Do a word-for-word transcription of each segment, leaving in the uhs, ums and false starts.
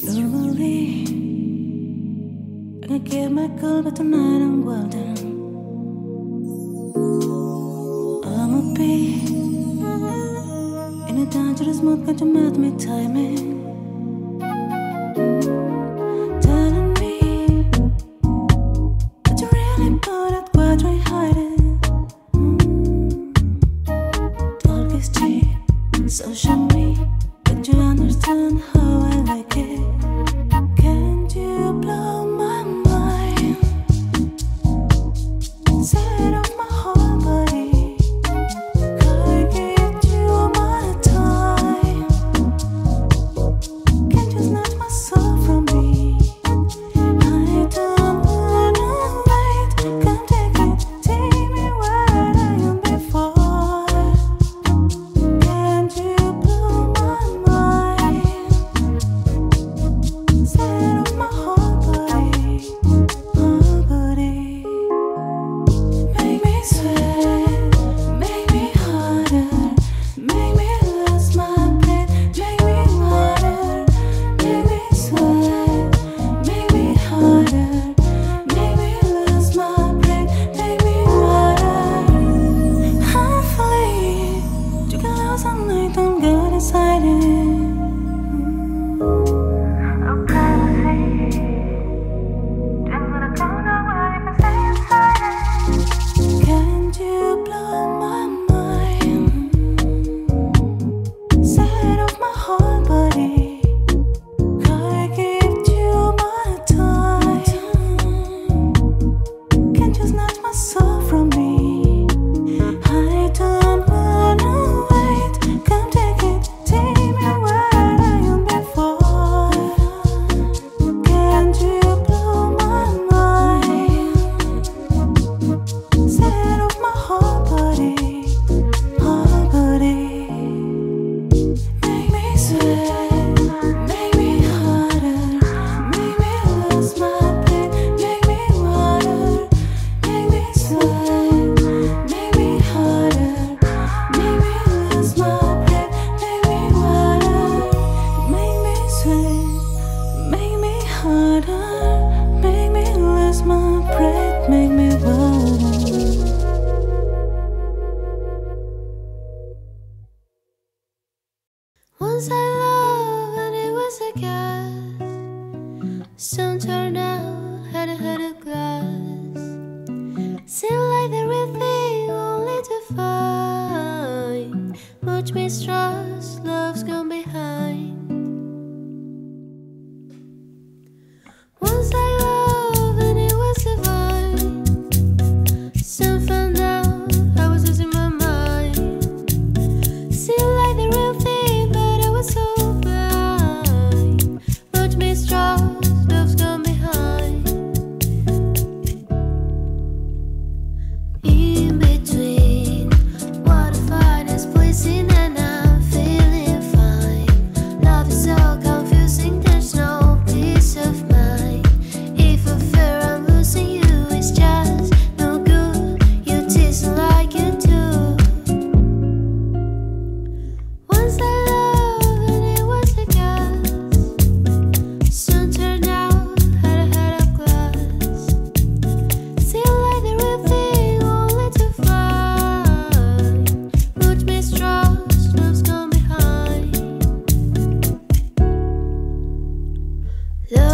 Normally, I can give my call, but tonight I'm well down. I'ma be in a dangerous mood, can't you mad me timing? So show me that you understand how I like it. Can't you blow my mind? Set off my whole body. Could give you my time. Can't you snatch my soul from me? I don't wanna wait. Can't take it. Take me where I am before. Make me lose my breath, make me water. Once I loved and it was a gas. Soon turned out, had a had a glass. Seemed like the real thing, only to find much mistrust, love's gone behind. Once I loved and it was a vibe. Soon found out I was losing my mind. Seemed like the real thing, but I was so blind. Much mistrust, love's gone behind. In between, what I find is pleasing and I'm feeling fine. Love is so confusing, there's no peace of mind.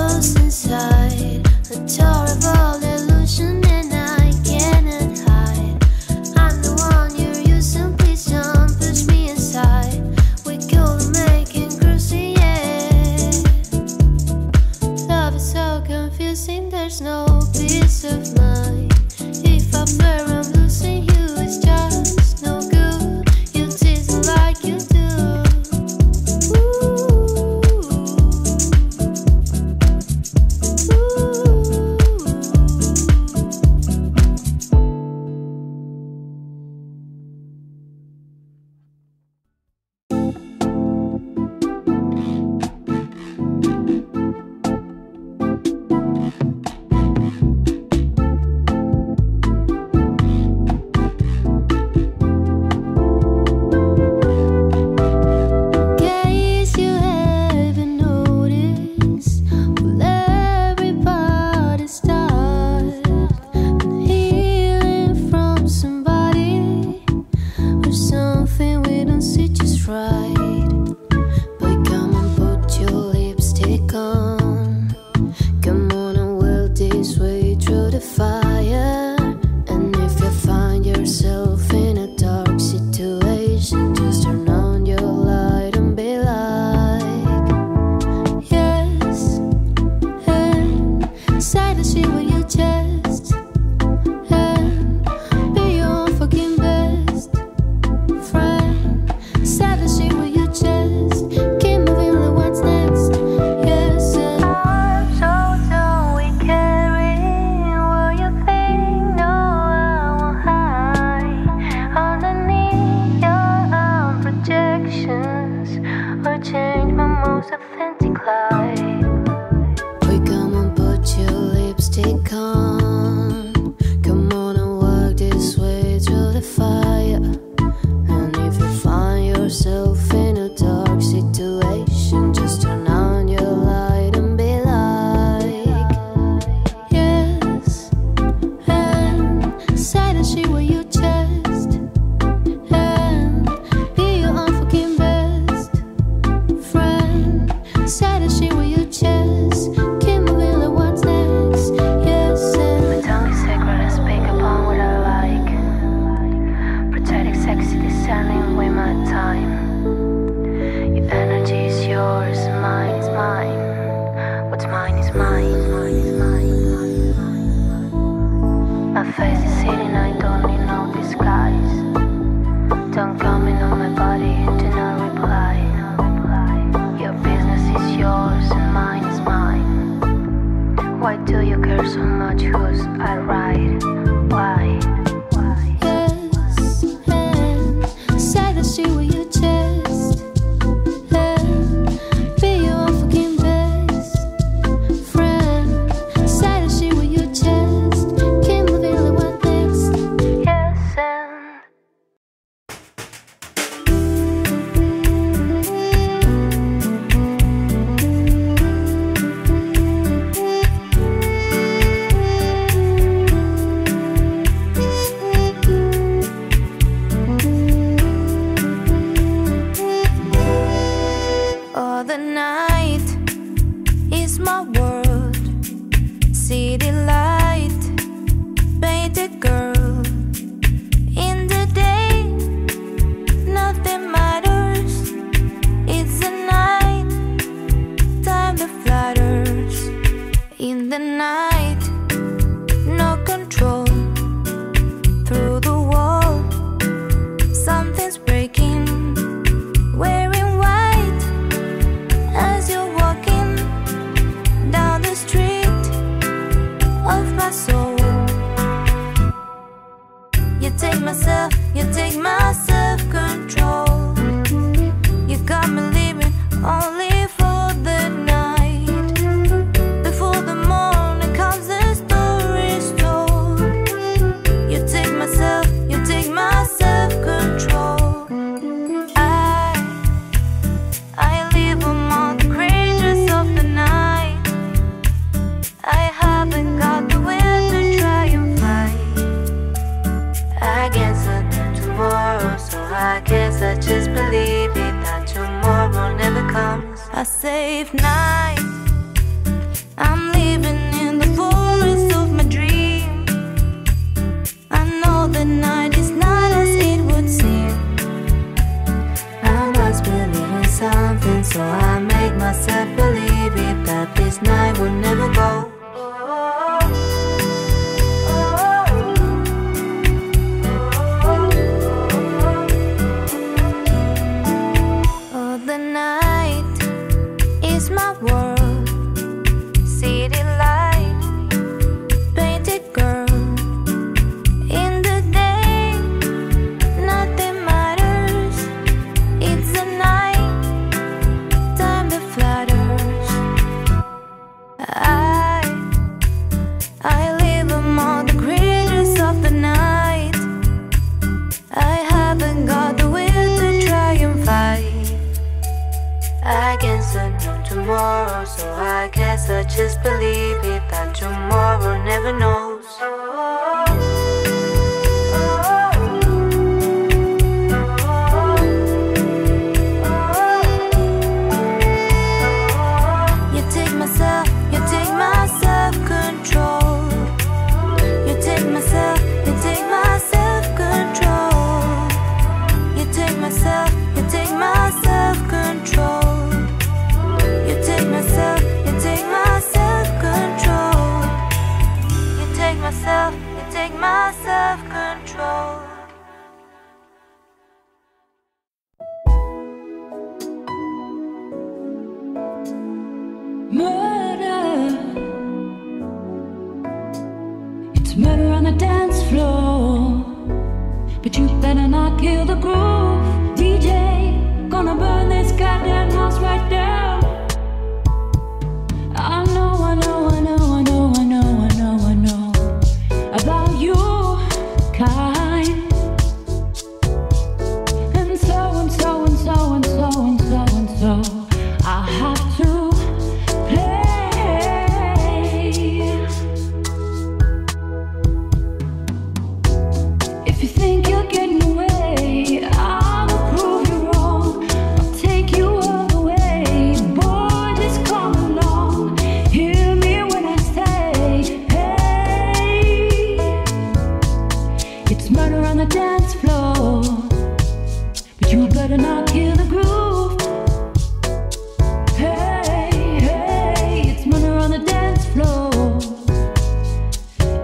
Lost inside a terrible illusion, and I cannot hide. I'm the one you're using, please don't push me aside. We could make it crazy, yeah. Love is so confusing, there's no peace of mind. If I fear I'm losing you, it's just no good. You tease like you do. Ooh. gone. Come on and weld this way through the fire. And if you find yourself in a dark situation, just turn on your light and be like, yes, and say the shit with your chest. There's murder on the dance floor, but you better not kill the groove. D J, gonna burn this goddamn house right down. I know, I know, I know, I know, I know, I know, I know about your kind. And so and so and so and so and so and so I have to dance floor, but you better not kill the groove. Hey, hey, it's murder on the dance floor.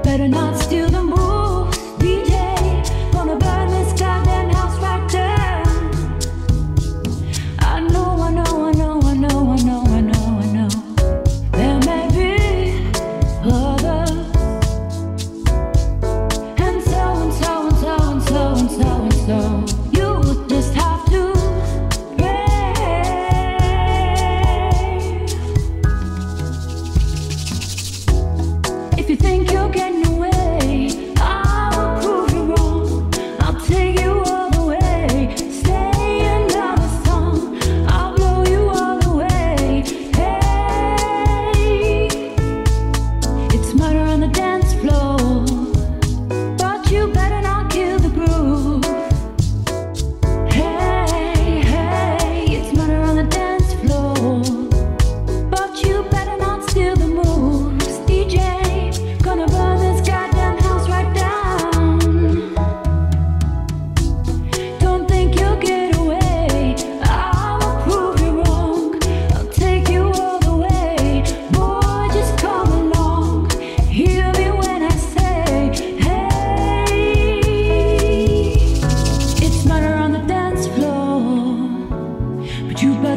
Better not steal the moves. D J, gonna burn this goddamn house right down. I know, I know, I know, I know, I know, I know, I know. There may be others. So you just have to pray. If you think you're getting away, I'll prove you wrong. I'll take you all the way. Stay another song, I'll blow you all away. Hey, it's murder on the dance floor, but you better not kill the groove. You better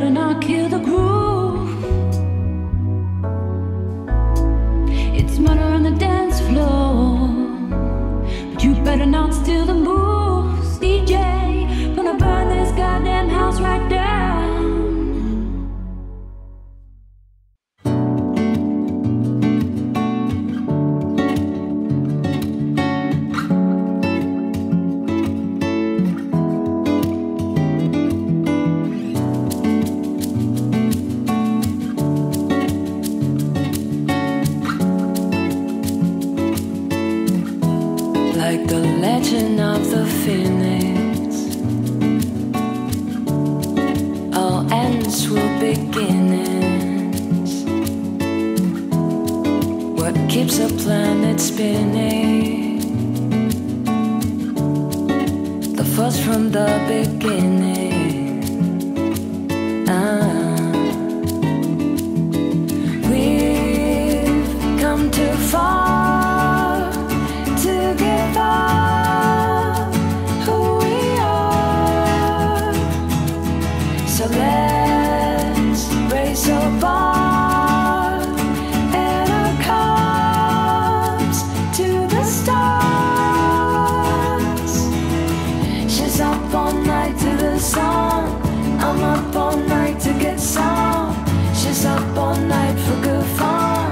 not kill the groove. It's murder on the dance floor, but you better not steal the moves. D J, gonna burn this goddamn house right down. Like the legend of the phoenix, all ends will beginnings. What keeps a planet spinning? The force from the beginning. Ah. We've come too far. So let's raise a bar and our cups to the stars. She's up all night to the sun, I'm up all night to get some. She's up all night for good fun,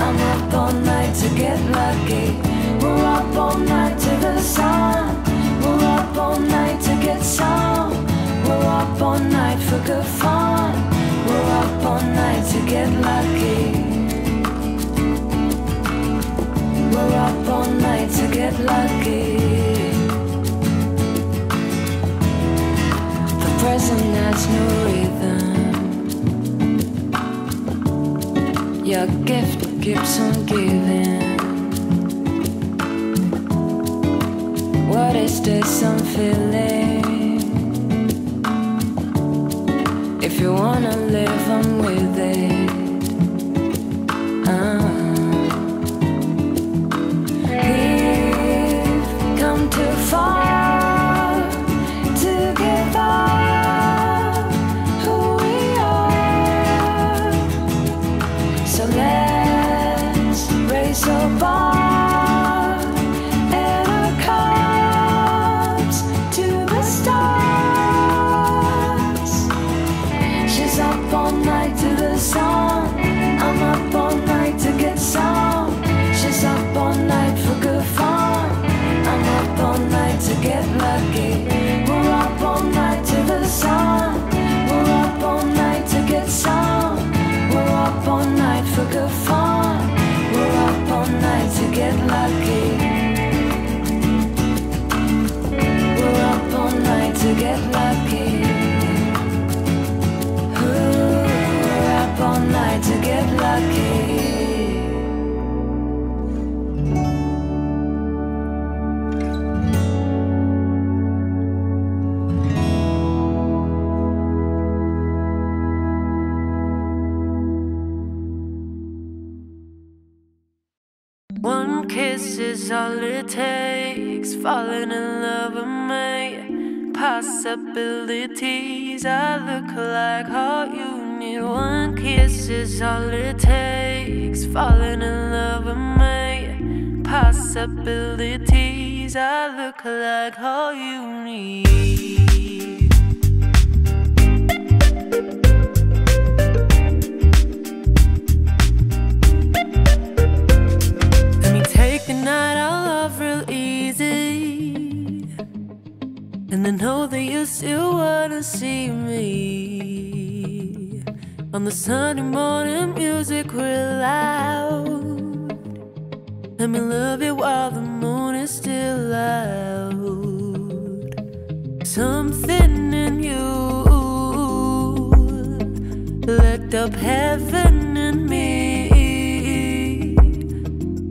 I'm up all night to get lucky. We're up all night to the sun, we're up all night to get some. We're up all night for good fun, we're up all night to get lucky. We're up all night to get lucky. The present has no rhythm. Your gift keeps on giving. What is this I'm feeling? If you wanna live, I'm with it. uh. We've come too far to give up who we are. So let's raise a bar One kiss is all it takes, falling in love with me. Possibilities, I look like all you need. One kiss is all it takes, falling in love with me. Possibilities, I look like all you need. And I know that you still wanna see me on the Sunday morning, music real loud. Let me love you while the moon is still out. Something in you licked up heaven in me.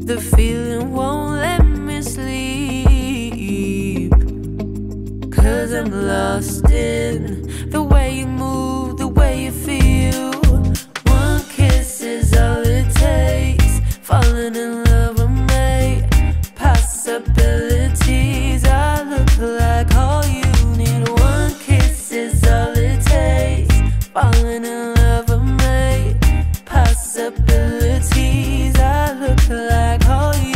The feeling won't let me sleep, 'cause I'm lost in the way you move, the way you feel. One kiss is all it takes, falling in love with me. Possibilities, I look like all you need. One kiss is all it takes, falling in love with me. Possibilities, I look like all you need.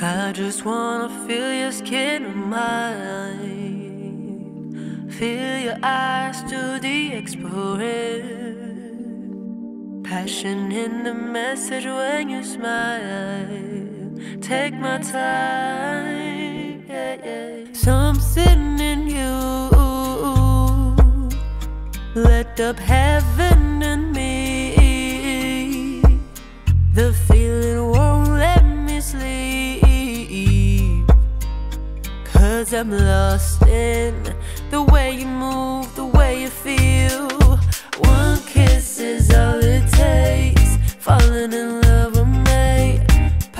I just wanna feel your skin on mine, feel your eyes to the explorer. Passion in the message when you smile. Take my time, yeah, yeah. Something in you lit up heaven in me. The feeling won't let me sleep, 'cause I'm lost in the way you move, the way you feel. One kiss is all it takes, falling in love with me.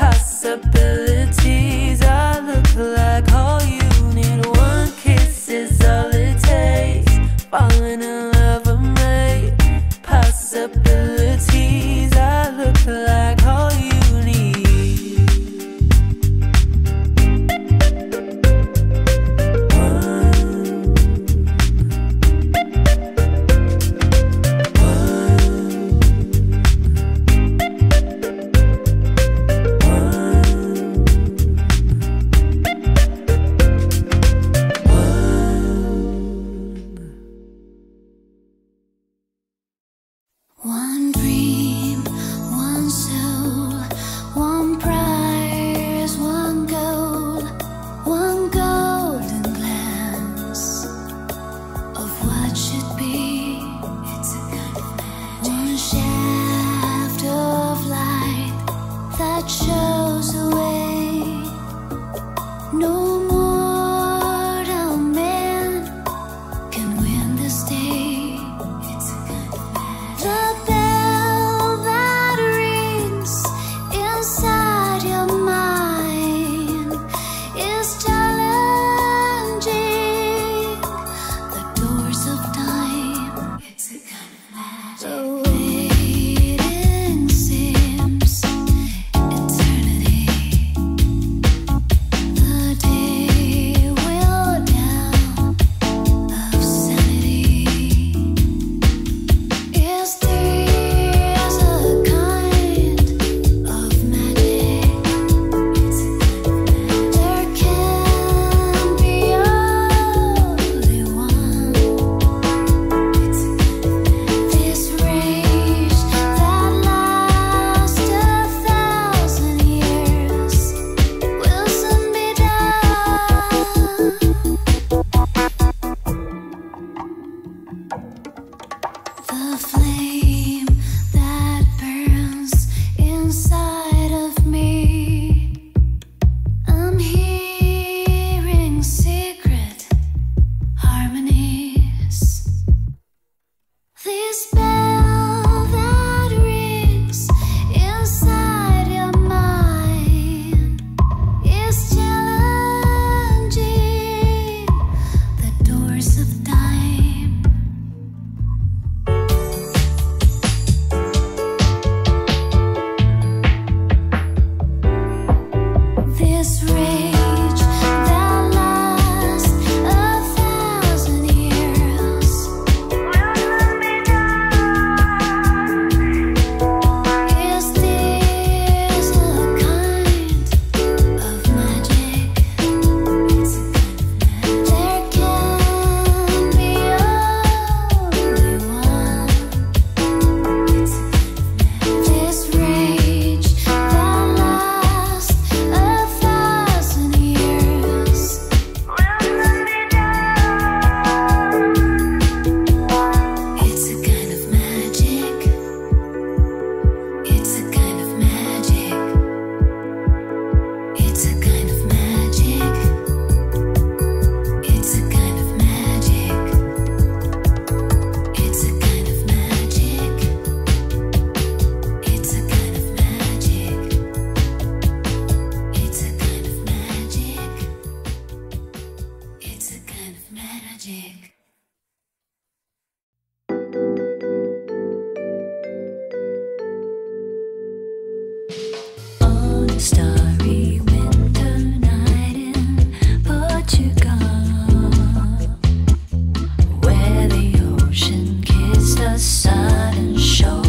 Possibilities, I look like all you need. One kiss is all it takes, falling in love with me. Possibilities, I look like all you need. Magic. On a starry winter night in Portugal, where the ocean kissed the southern shore,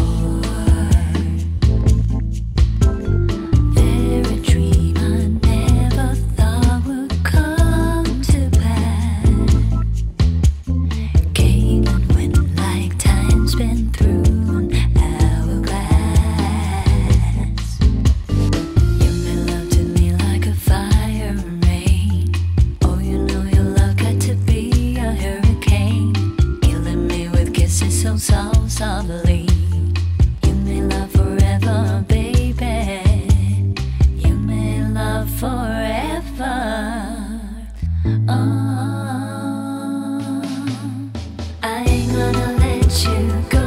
so softly. You may love forever, baby. You may love forever. Oh, I ain't gonna let you go.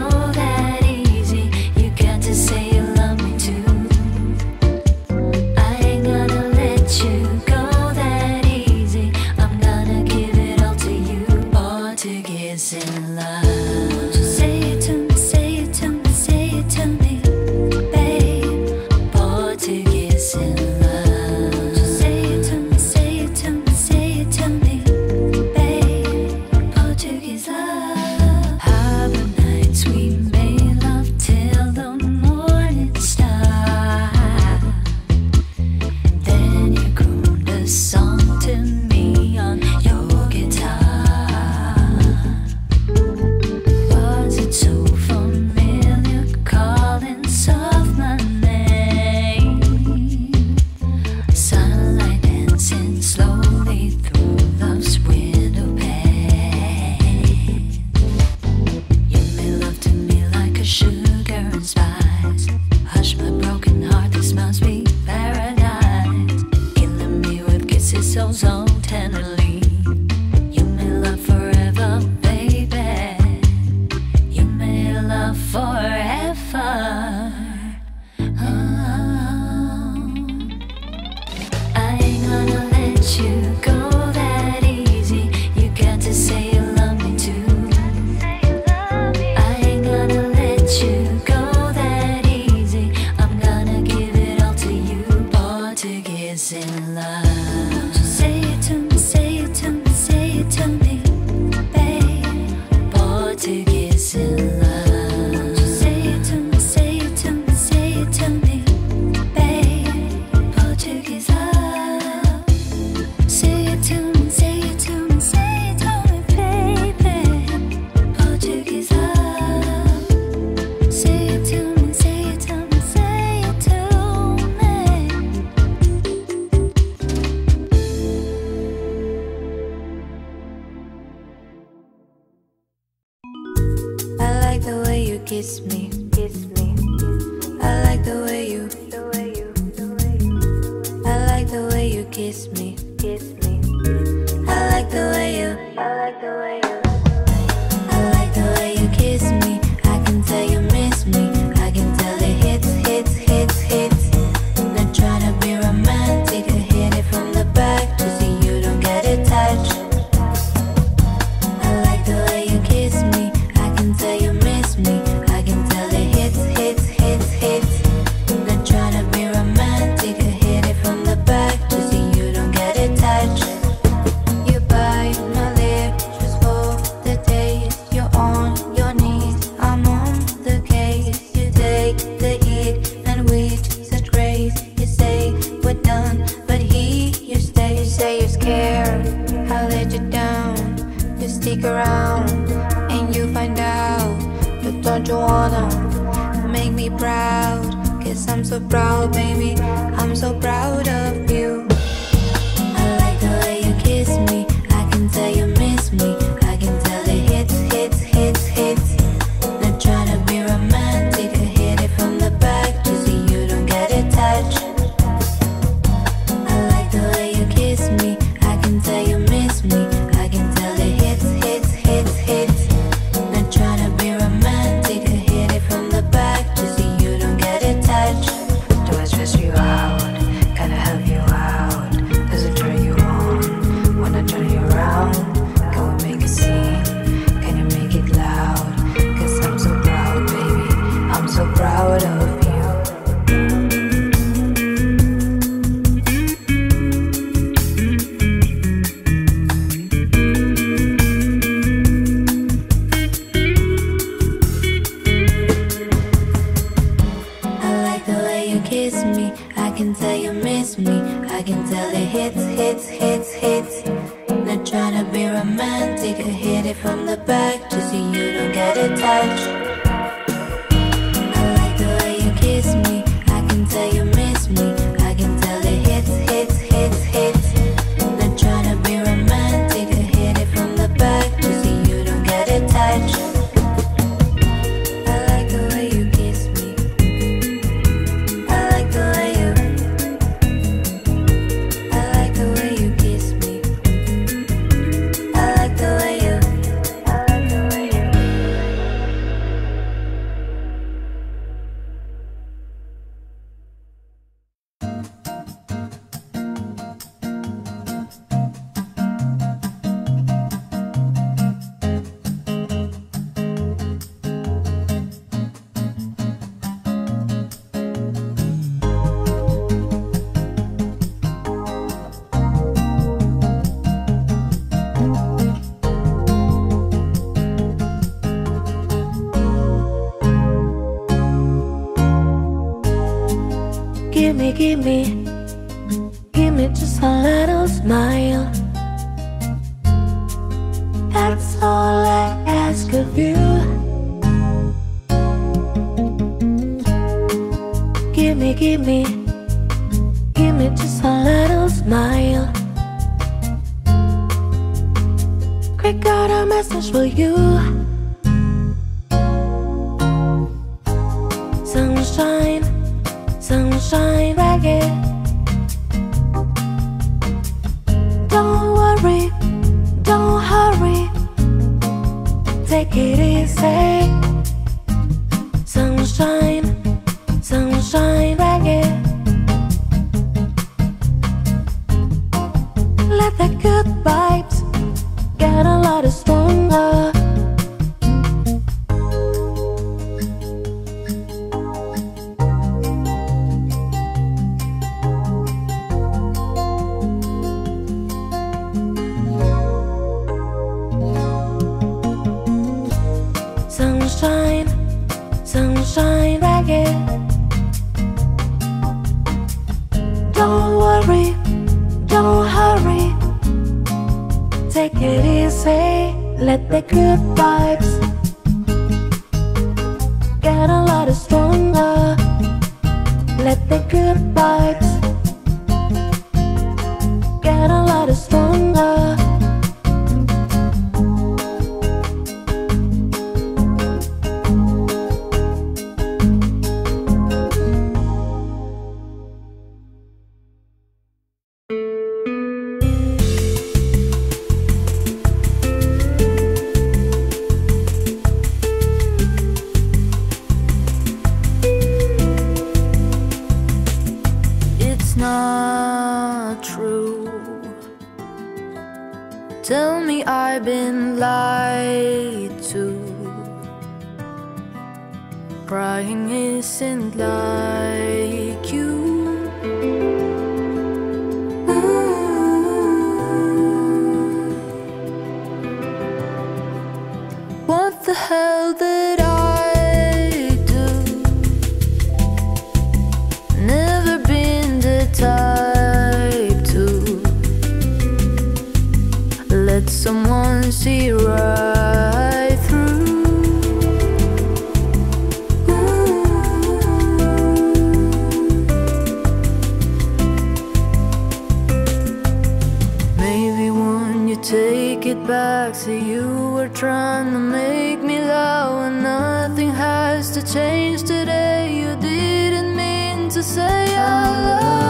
So tenderly, you may love forever, baby. You may love forever. Oh, I ain't gonna let you go that easy. You got to say you love me too. I ain't gonna let you go that easy. I'm gonna give it all to you. Portuguese in love. Portuguese in love. Say it to me, say it to me, say it to me, babe. Portuguese love. Say it to me, say it to me, say it to me, baby. Portuguese love. Say it to me, say it to me, say it to me. I like the way you kiss me, kiss me. I like the way you, the way you, the way you. I like the way you kiss me, kiss me. I like the way you, I like the way you. I like the way you kiss me. I can tell you miss me. I can tell it hits, hits, hits, hits. Not trying to be romantic. I hit it from the back just so you don't get attached. I like the way you kiss me. I can tell you miss me. I can tell it hits, hits, hits, hits. Not trying to be romantic. I hit it from the back just so you don't get attached. You bite my lip just for the taste. You're on your knees, I'm on the case. You take the heat and with such grace. You say we're done, but he, you stay. You say you're scared, I let you down. You stick around and you find out. But don't you wanna make me proud? Cause I'm so proud, baby. I'm so proud of you. I like the way you kiss me. I can tell you miss me. I can tell it hits, hits, hits, hits. Not trying to be romantic. I hit it from the back just so you don't get attached. I like the way you kiss me. I can tell you miss me. I can tell it hits, hits, hits, hits. Not trying to be romantic. I hit it from the back just so you don't get attached. Do I stress you out? Can I help you out? wanna be romantic, I hit it from the back just so you don't get attached. I like the way you kiss me, I can tell you miss me, I can tell it hits, hits, hits, hits. Not tryna be romantic, I hit it from the back just so you don't get attached. I like the way you kiss me, I like the way you, I like the way you kiss me, I like the way you, I like the way you. Gimme, gimme, gimme just a little smile. That's all I ask of you. Gimme, gimme, gimme just a little smile. Quick out a message for you. Sunshine, sunshine again. Don't worry, don't hurry, take it easy. Sunshine, sunshine again. Let the good vibes get a lot stronger. Sunshine, sunshine again. Don't worry, don't hurry, take it easy. Let the good vibes get a lot stronger. Let the good vibes get a lot stronger. Tell me I've been lied to. Crying isn't like you. Ooh. What the hell did I do? Never been the type. Let someone see right through. Ooh. Maybe when you take it back, say you were trying to make me love, and nothing has to change today. You didn't mean to say I love you.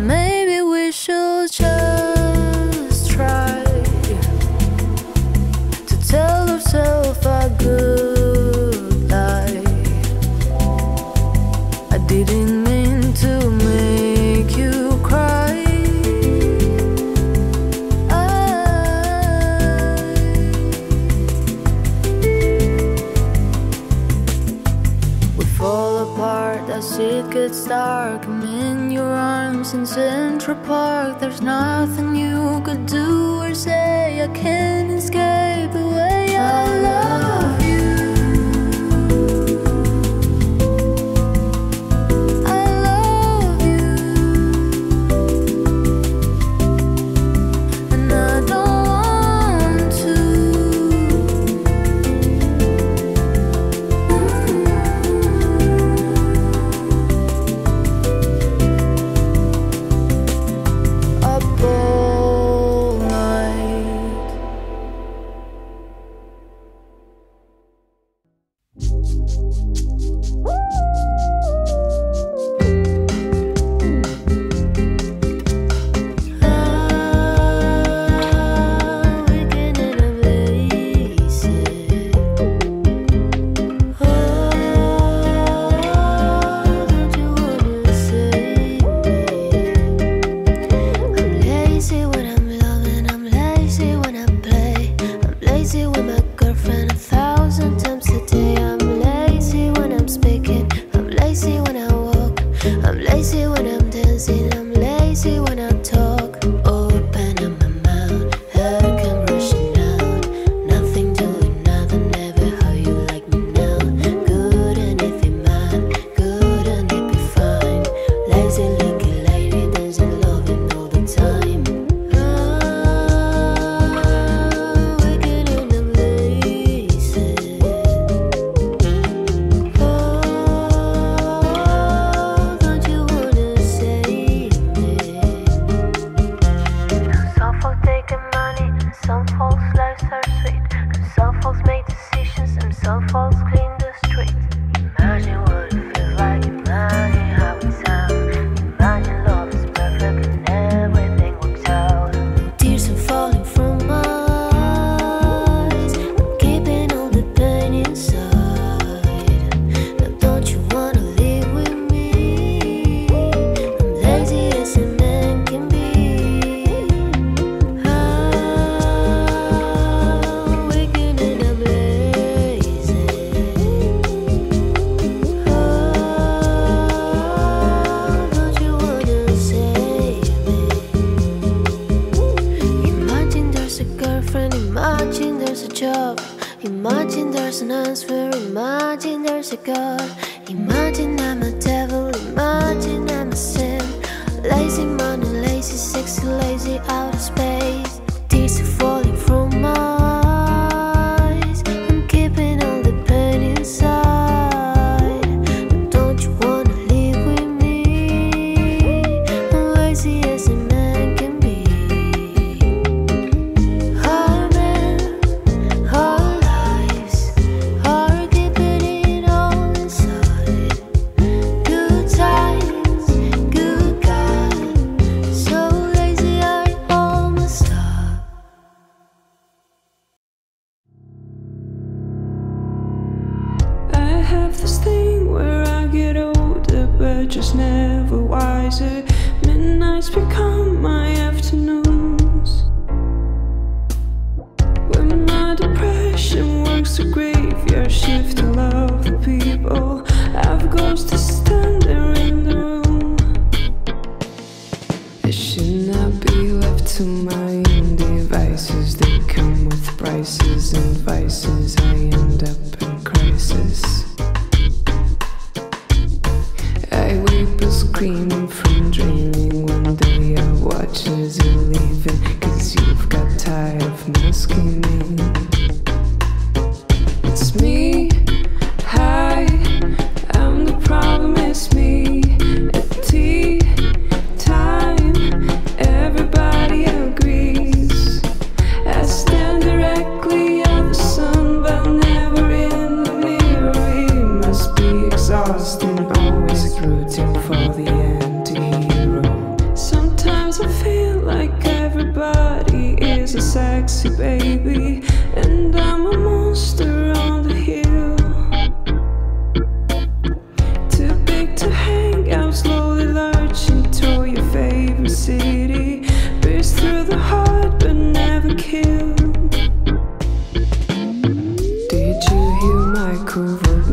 Maybe we should just try. it's dark. I'm in your arms in Central Park. There's nothing you could do or say. I can't escape the way I love you.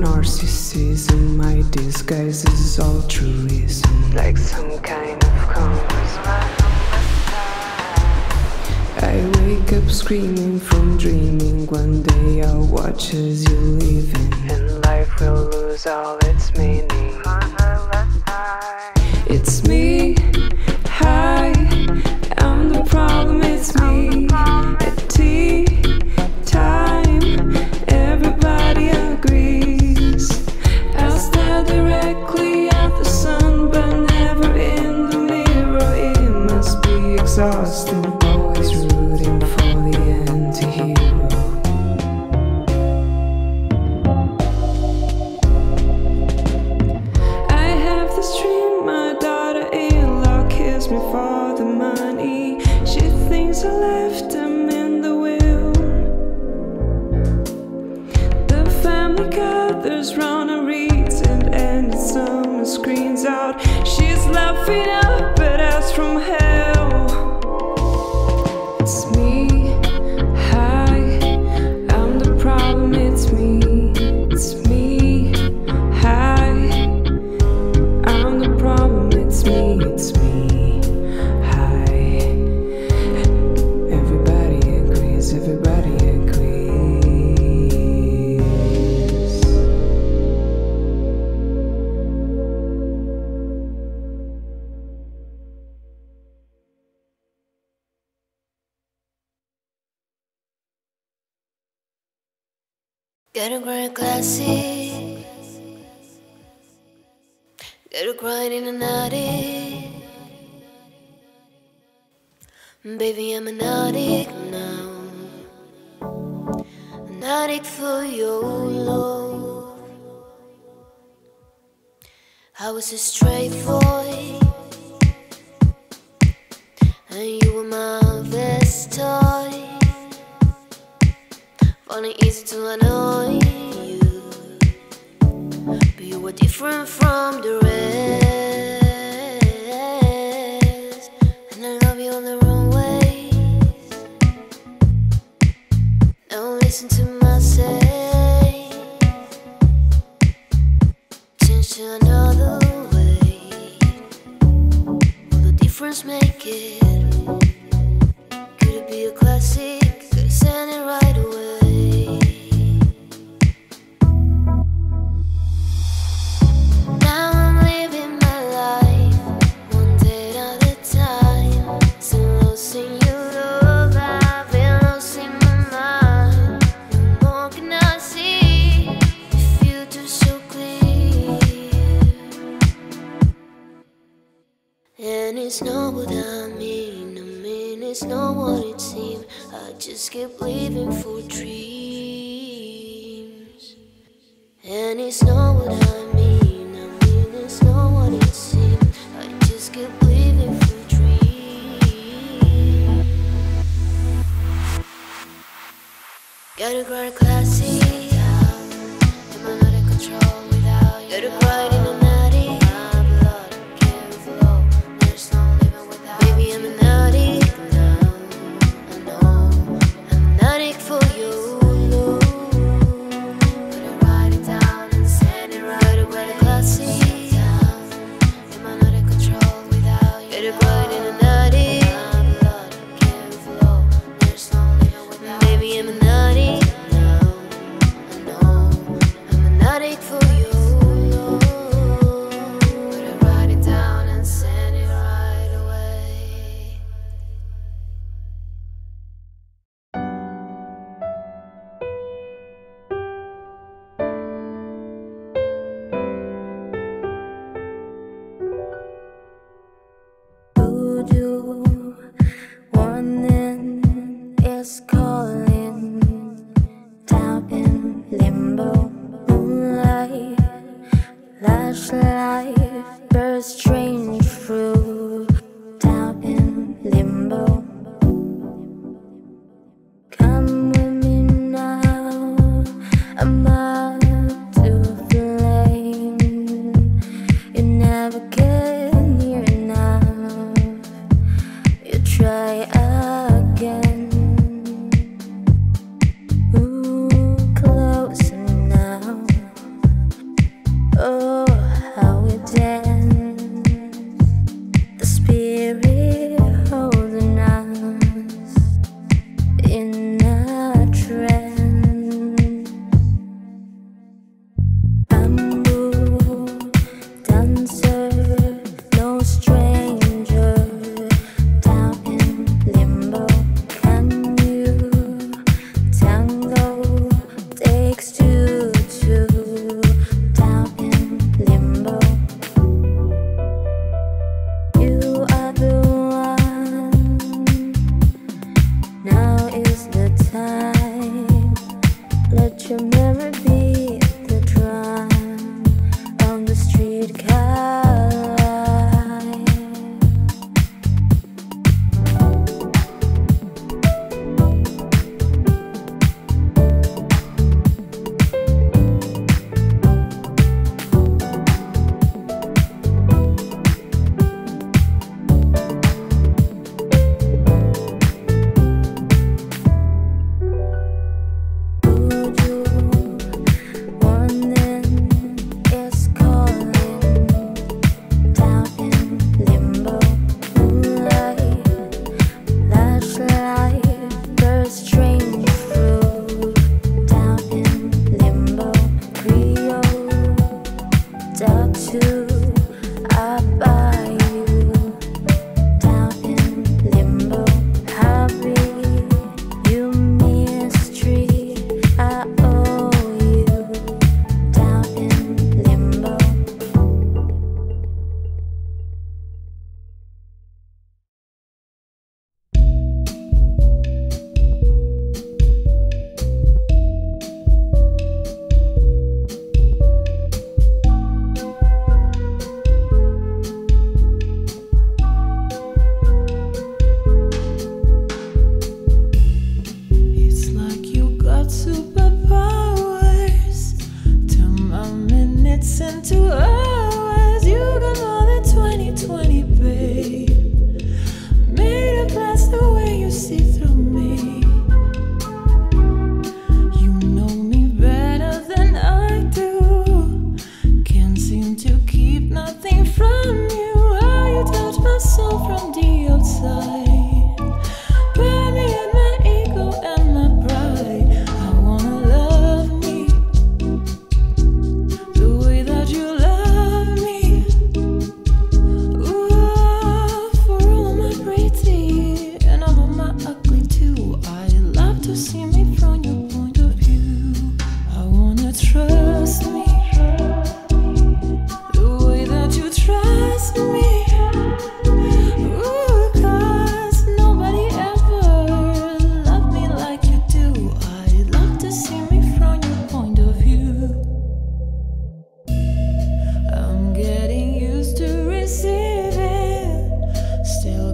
Narcissism, my disguise is all true. screaming from dreaming. One day I'll watch as you leaving, and life will lose all its meaning. It's me, hi, I'm the problem, it's me. At tea time, everybody agrees. I'll stare directly at the sun, but never in the mirror. It must be exhausting, always rooting for the anti-hero. I have this dream, my daughter-in-law kills me for the money. She thinks I left him in the will. The family gathers round and reads and ended summer screens out. She's laughing up at us from hell. It's me, hi, I'm the problem, it's me. It's me, hi, I'm the problem, it's me. It's me, hi, everybody agrees, everybody agrees. Gotta grind classy, gotta grind in a naughty. Baby, I'm an addict now, an addict for your love. I was a stray boy, and you were my best toy. Only easy to annoy you, but you were different from the rest, and I love you all the wrong ways. Now listen to my say, change to another way. Will the difference make it? Could it be a classic? Could it send it right away? It's not what I mean, I mean it's not what it seems. I just keep living for dreams. And it's not what I mean, I mean it's not what it seems. I just keep living for dreams. Gotta grind classy, am I not in control without you? Gotta grind in the night. For you, is the time. Let your memory be the drum on the streetcar.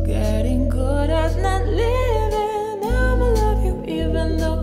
Getting good at not living. I'ma love you even though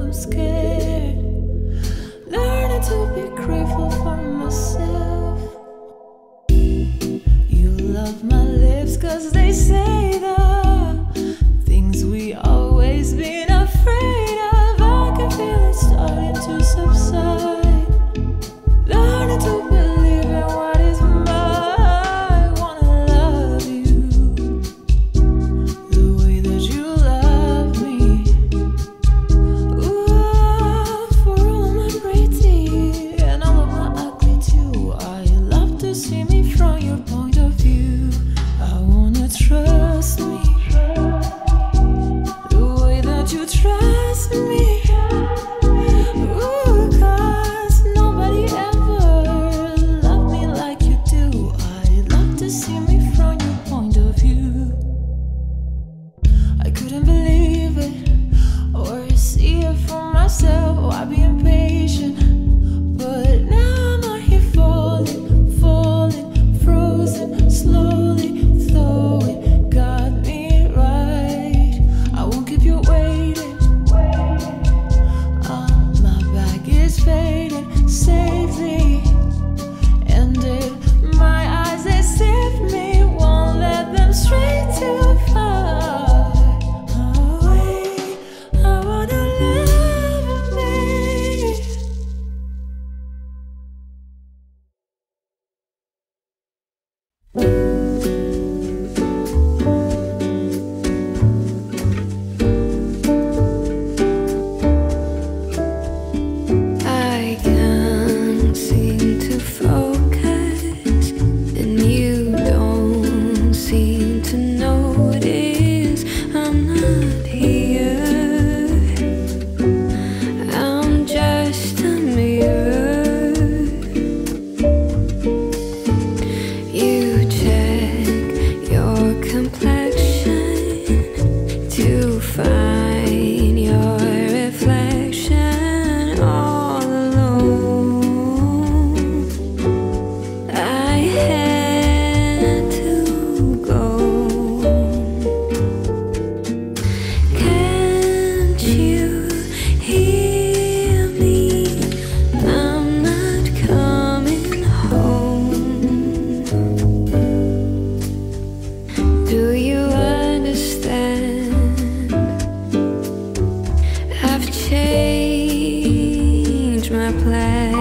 class.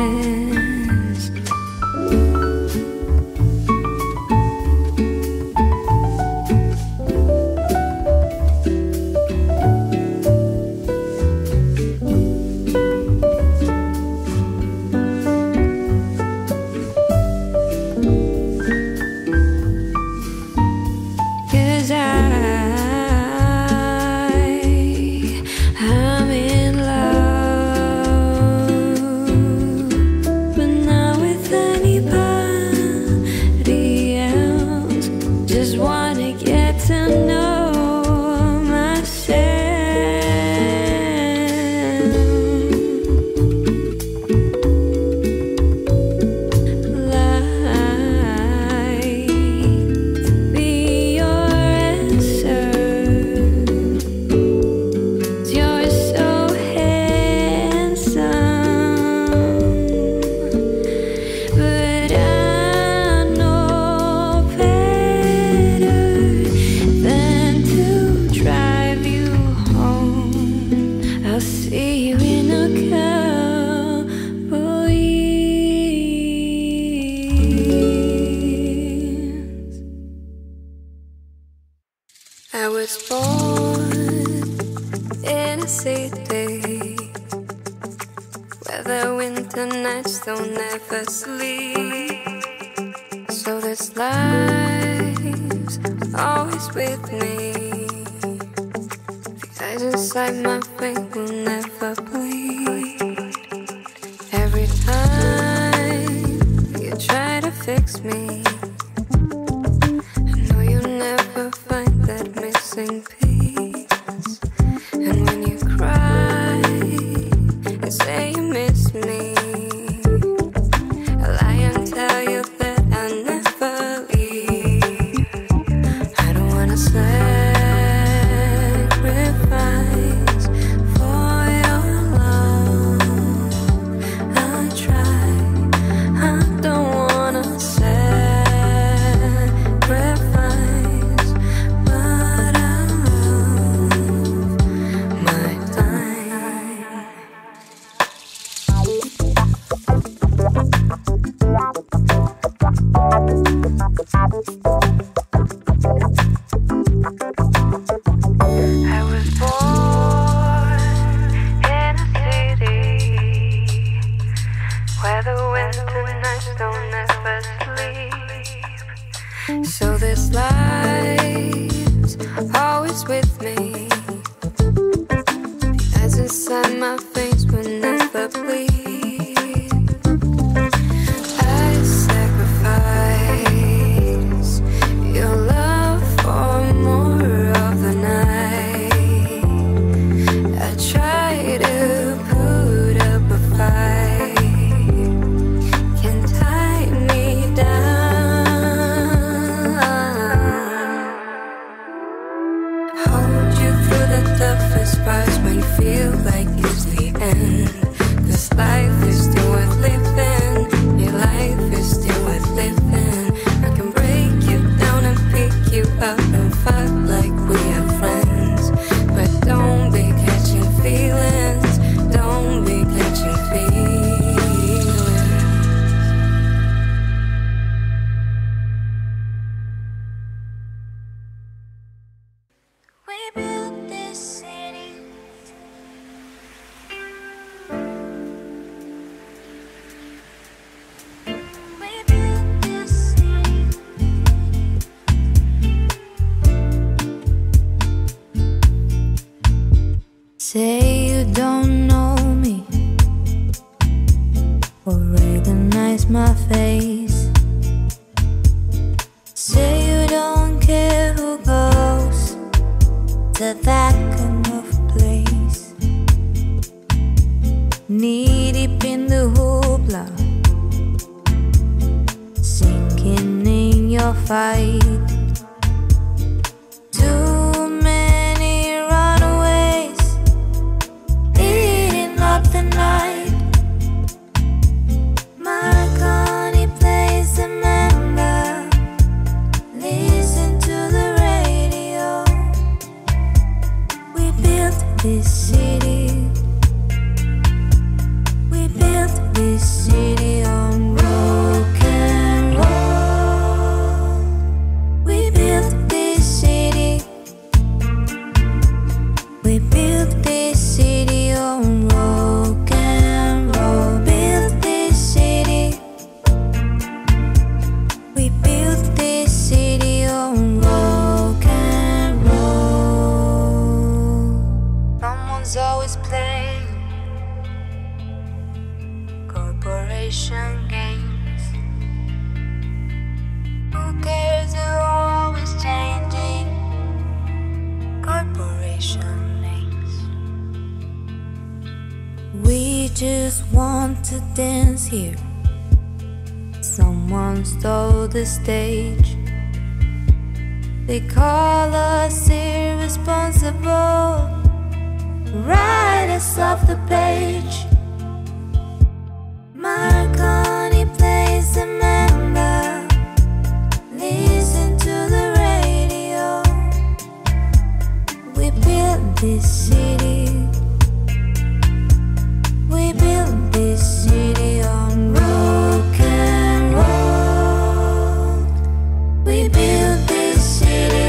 Cause I, I'm in love, but not with anybody else. Just wanna get to know myself. See you in a couple years. I was born in a city where the winter nights don't ever sleep, so this life's always with me. Inside my brain will never bleed. Every time you try to fix me, I know you'll never find that missing piece. And when you cry and say you miss me, I lie and tell you that I'll never leave. I don't wanna say so this life's always with me. The eyes inside my face will never bleed. I sacrifice your love for more of the night. I try to put up a fight. Surprise when you feel like it's the end. This life is still worth living. Your life is still worth living. I can break you down and pick you up and fight like we are friends. But don't be catching feelings. Don't be catching feelings. We built this city. Say you don't know me, or recognize my face. Say you don't care who goes to that kind of place. Knee deep in the hoopla, sinking in your fight. This city, we built. thing, corporation gains. Who cares, they're always changing, corporation names. We just want to dance here. Someone stole the stage. They call us irresponsible, write us off the page. Marconi plays a member, listen to the radio. We built this city, we built this city on rock and roll. We built this city,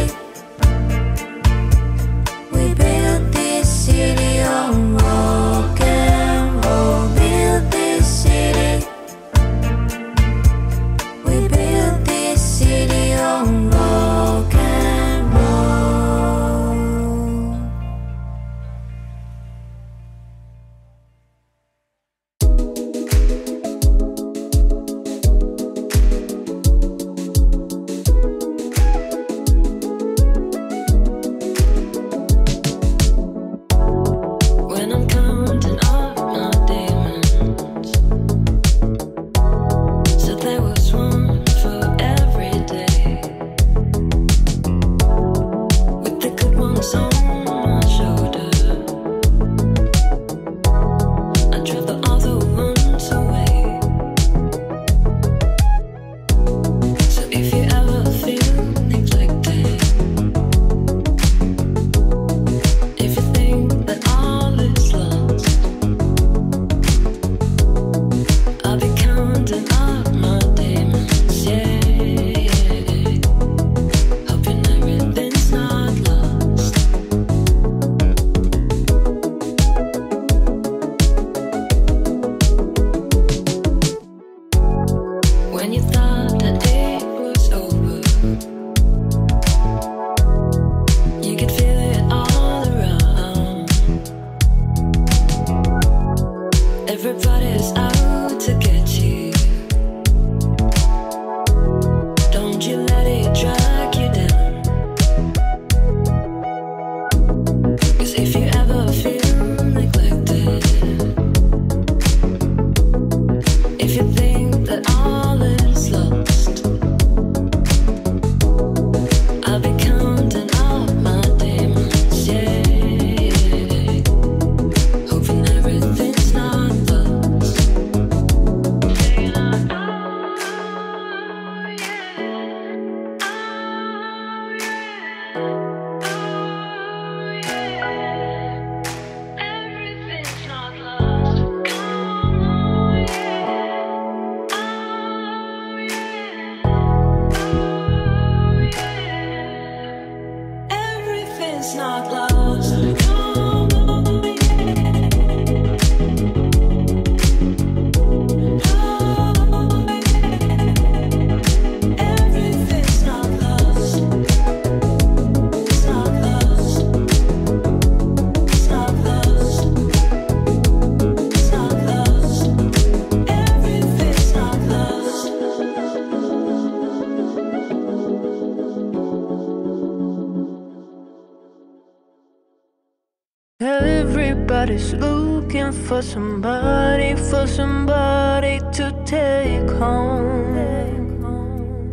looking for somebody, for somebody to take home.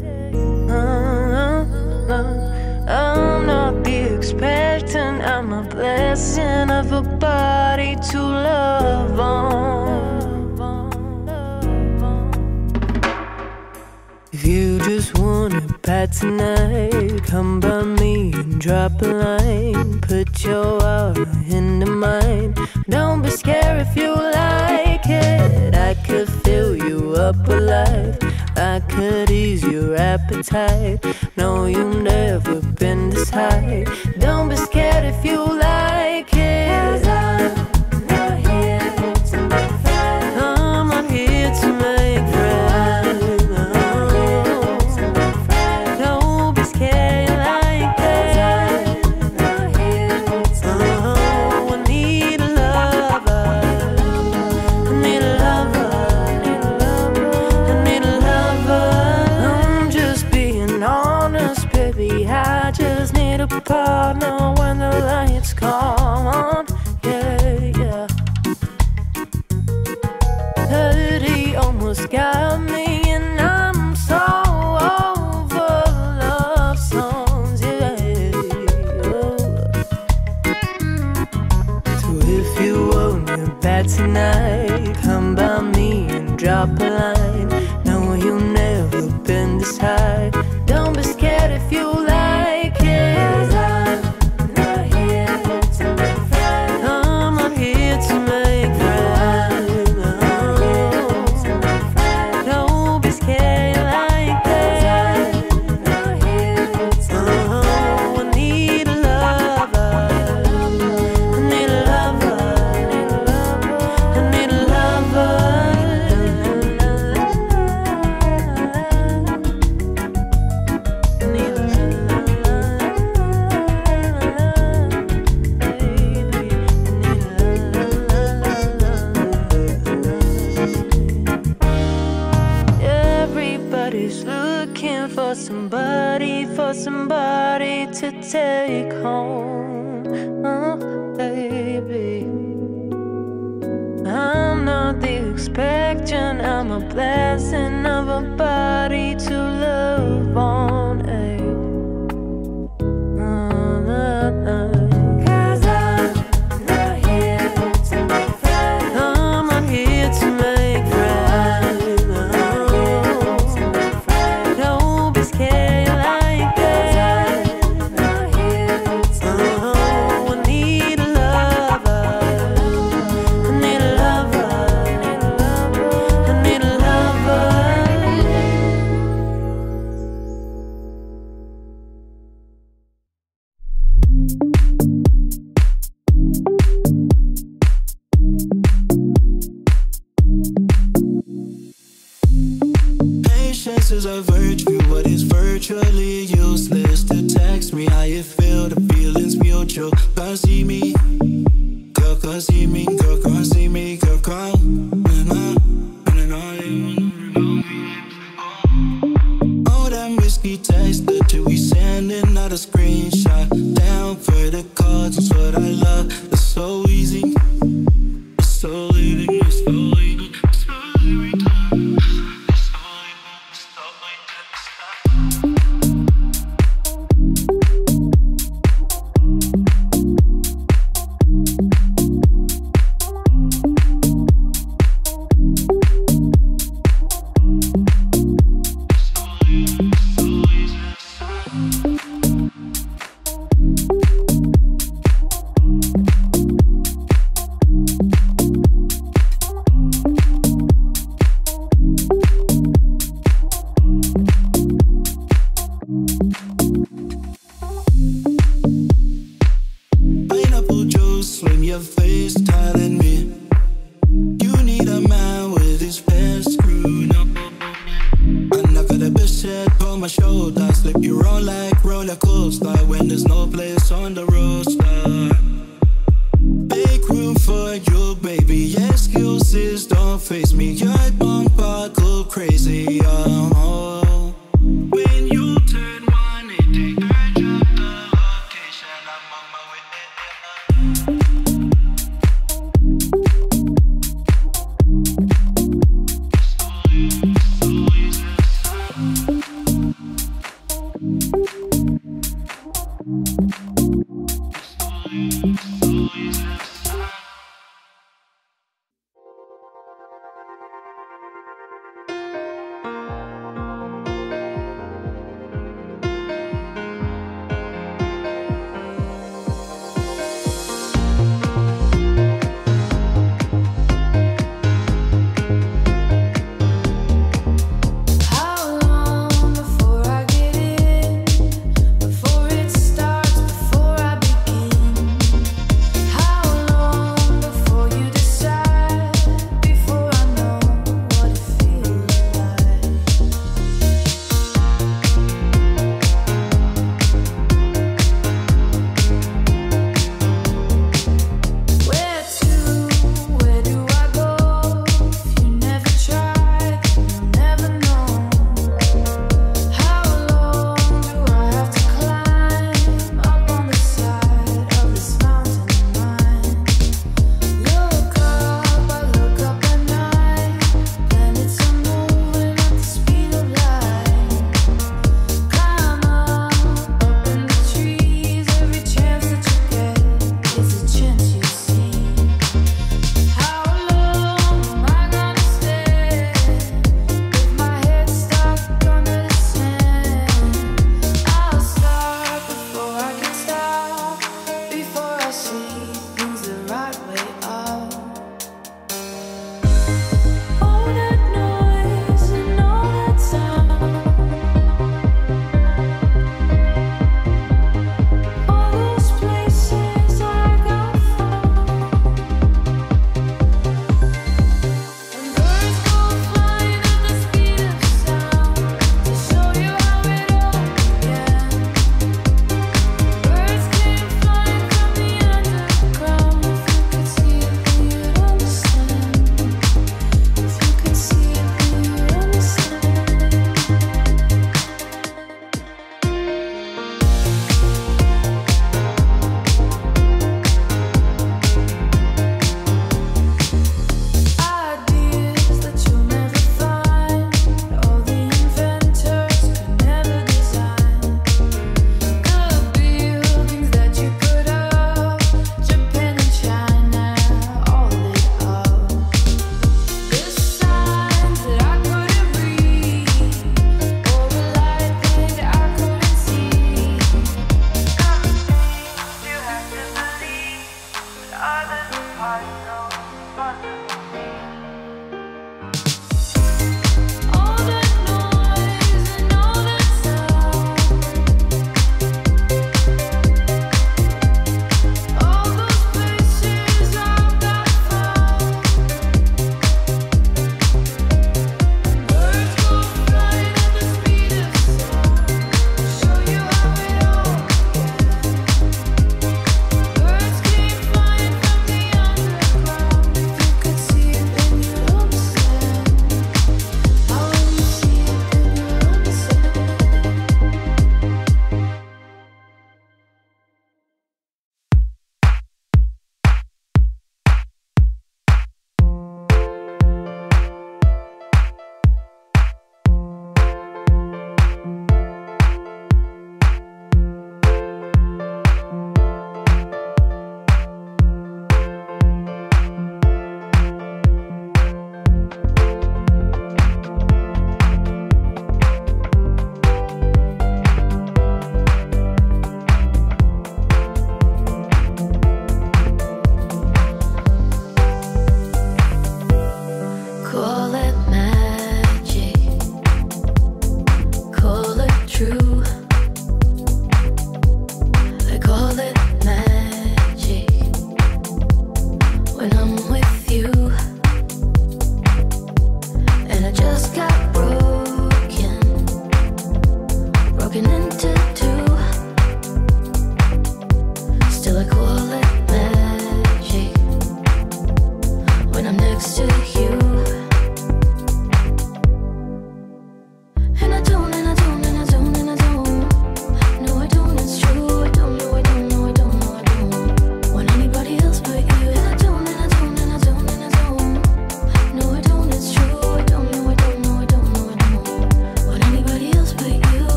Uh, uh, uh, I'll not be expecting, I'm a blessing of a body to love on. If you just want a bad tonight, come by me and drop a line. Put your aura into mine. Don't be scared if you like it. I could fill you up alive, I could ease your appetite. No, you've never been this high. Don't be scared if you like it. I'm not here to make friends, I'm not here to make friends. Oh, don't be scared. Like that, I'm not here to make friends. Oh, I need love. it's got me, and I'm so over love songs, yeah. So if you own a bad tonight, come by me and drop a line. No, you've never been this high. Don't be scared if you like it. Cause I'm not here to make friends. I'm not here to make friends. Oh, don't be scared like that. I'm not here to make friends. Oh, I need a lover. I need a lover. I need a lover. Looking for somebody, for somebody to take home, oh baby. I'm not the expectation, I'm a blessing of a body to love on, eh? Oh, oh, oh. Patience is a virtue, but it's virtually useless to text me how you feel. The feeling's mutual. Girl, see me, girl, girl, see me, girl, girl, see me, girl, girl. And I, and I, all that risky text that we sending out a screenshot. Down for the cause, that's what I love. It's so easy, it's so easy, it's so easy, it's so easy. It's all like that.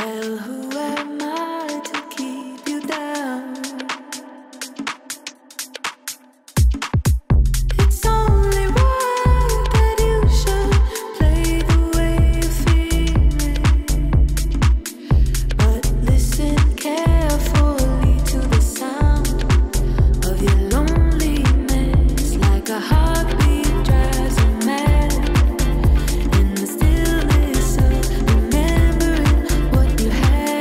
Well, who am I to keep you down? It's only right that you should play the way you feel. But listen carefully to the sound of your loneliness, like a heartbeat drives you mad. In the stillness of remembering what you had.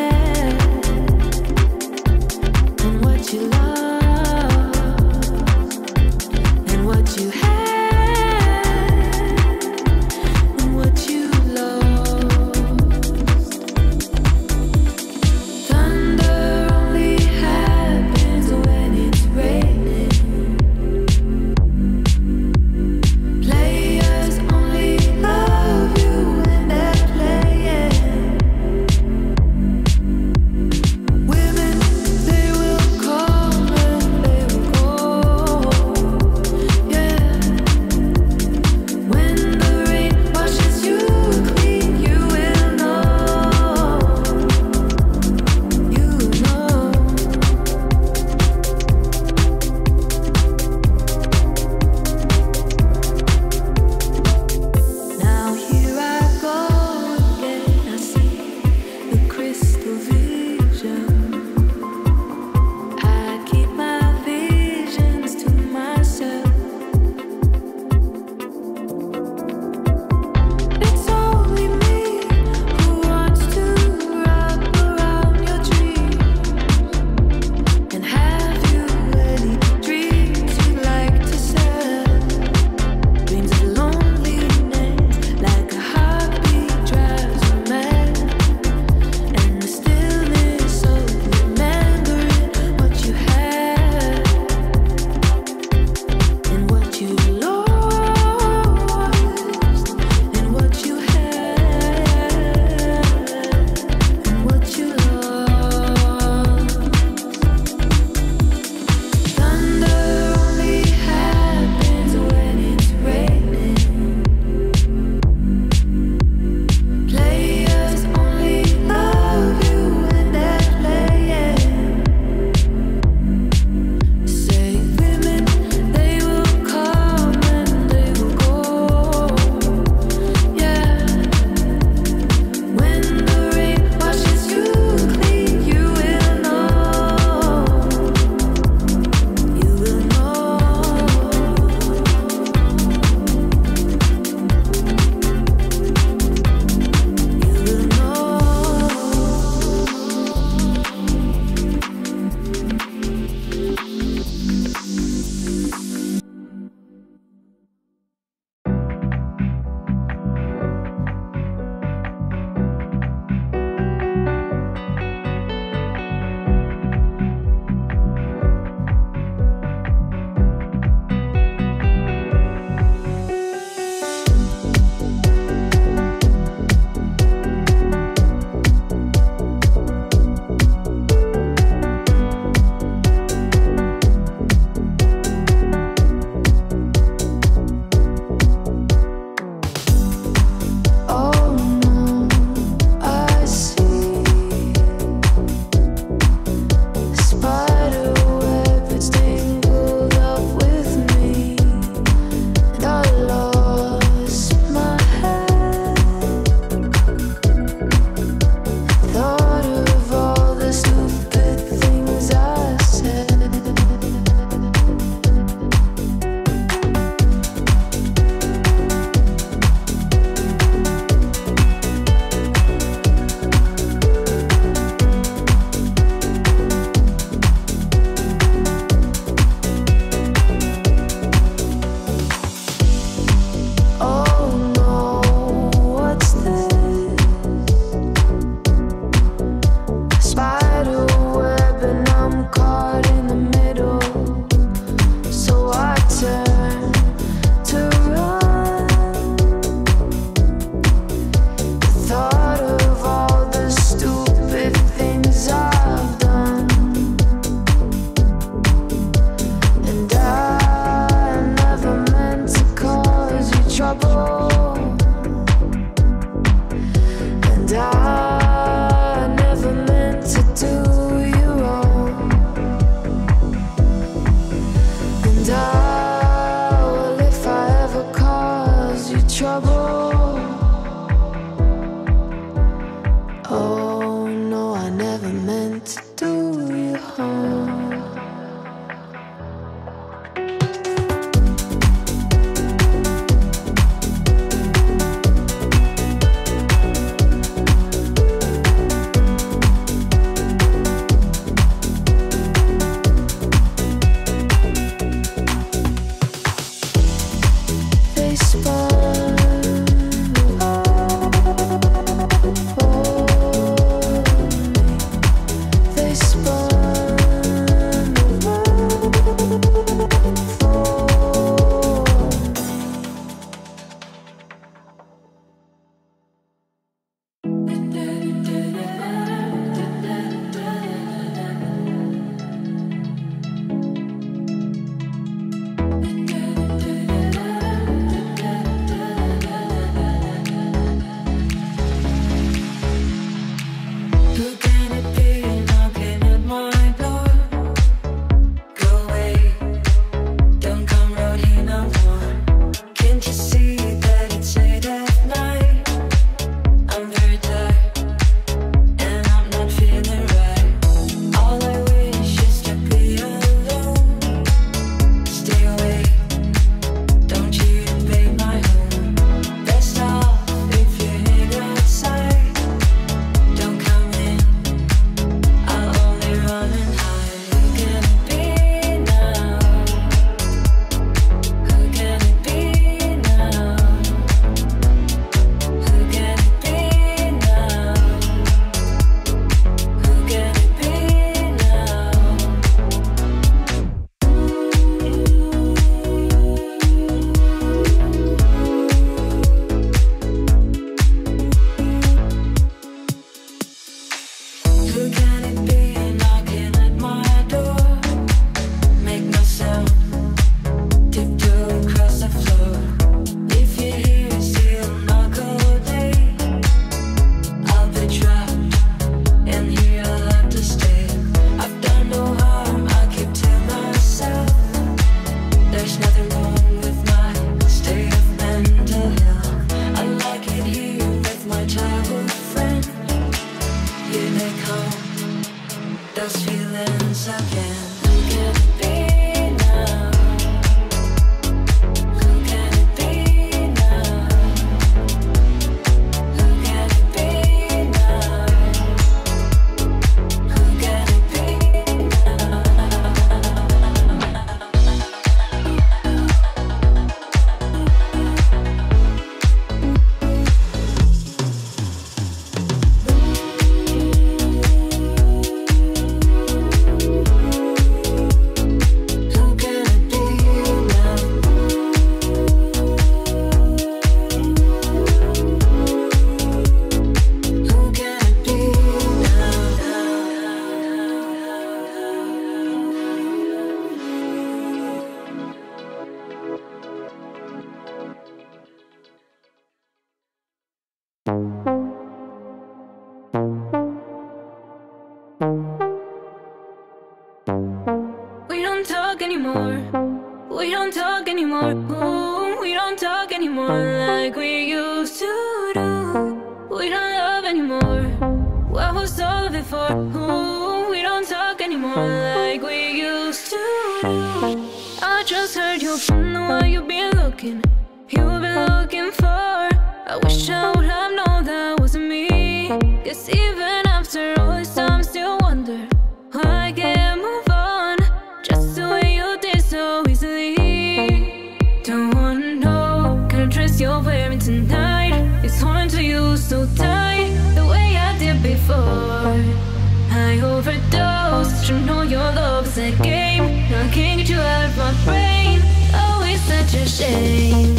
anymore. Ooh, we don't talk anymore like we used to do. We don't love anymore. What was all of it for? Ooh, we don't talk anymore like we used to do. I just heard you from the way you've been looking. You've been looking for. I wish I would have known that wasn't me. Guess even after all this time, I still wonder why I can't move on. Just the way you did so easily. Don't wanna know, can't trust your wearing tonight. It's hard to use so tight, the way I did before. I overdosed, should know your love's a game. Now I can't get you out of my brain. Oh, it's such a shame.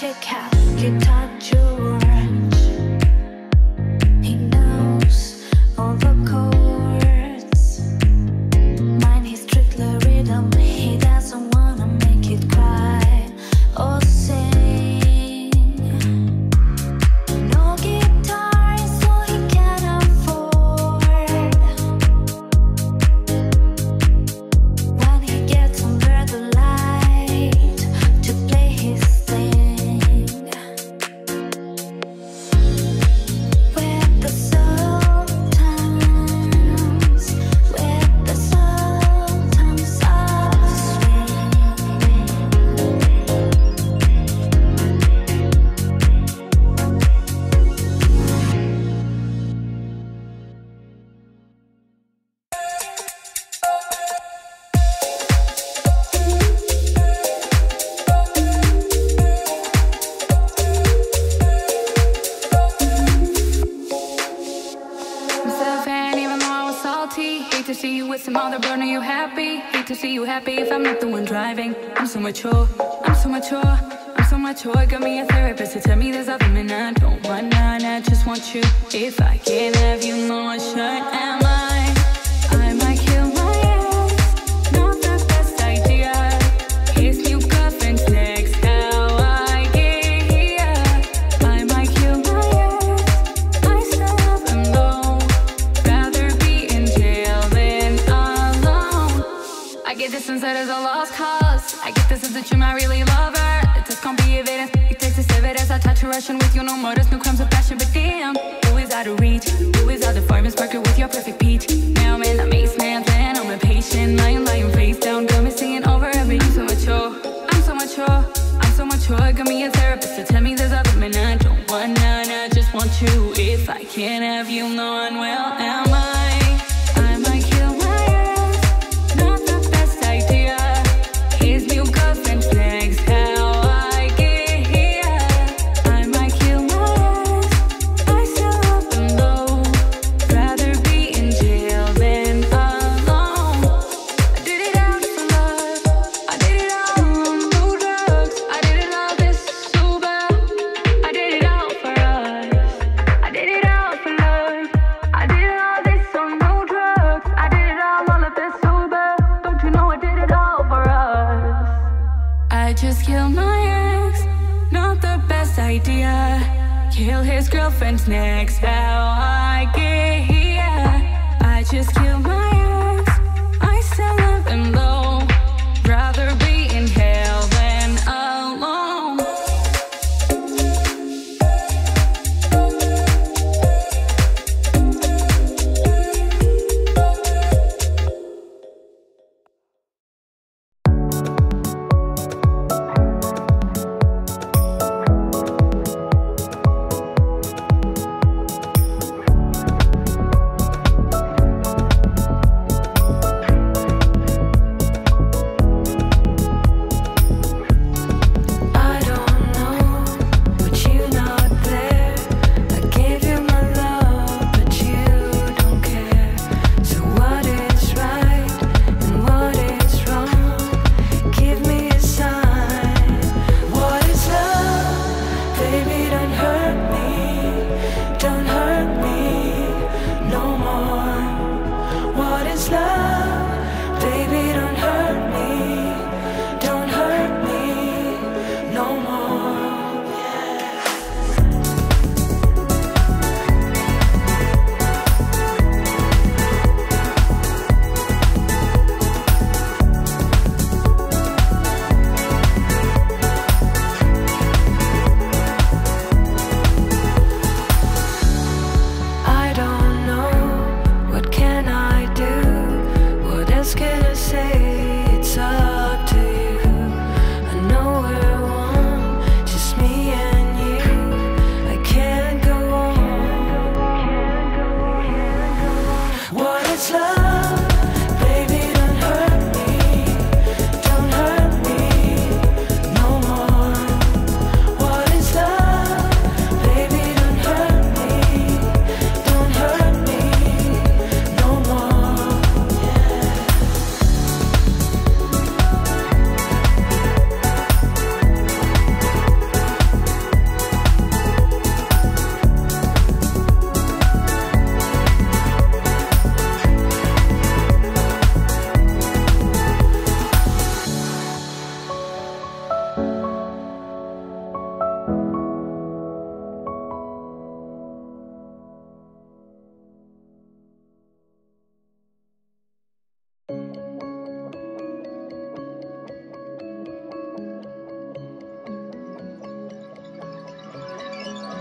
check out, you touch your orange. He knows all the chords. Mine, he strictly rhythm. He doesn't wanna make it cry or sing. No guitar is all he can afford. When he gets under the light to play his thing, hate to see you with some other burner, you happy. Hate to see you happy if I'm not the one driving. I'm so mature, I'm so mature, I'm so mature. Got me a therapist to tell me there's other men I don't want. None, I just want you. If I can't have you, no one should. Am I? I might kill my ass. Not the best idea. Here's new girlfriends next. How I get here? I might kill my ass. I still love them though. Rather be in jail than alone. I get this sense that it's a lost cause. I get this sense that you might really love her. It just can't be evidence. It takes a evidence. I touch a Russian with you. No murders, no crimes of passion, but damn, who is out of reach? Who is out the farmer's market with your perfect peach? Now I'm in the basement, then I'm impatient. Lying, lying, face down, got me singing over every. I'm so mature, I'm so mature, I'm so mature. Got me a therapist to tell me there's other men I don't want. None, I just want you. If I can't have you, no one will. Am I? Just kill my ex, not the best idea. Kill his girlfriend's next, how I get here. I just kill my ex, I still love him though. Rather be in hell than alone.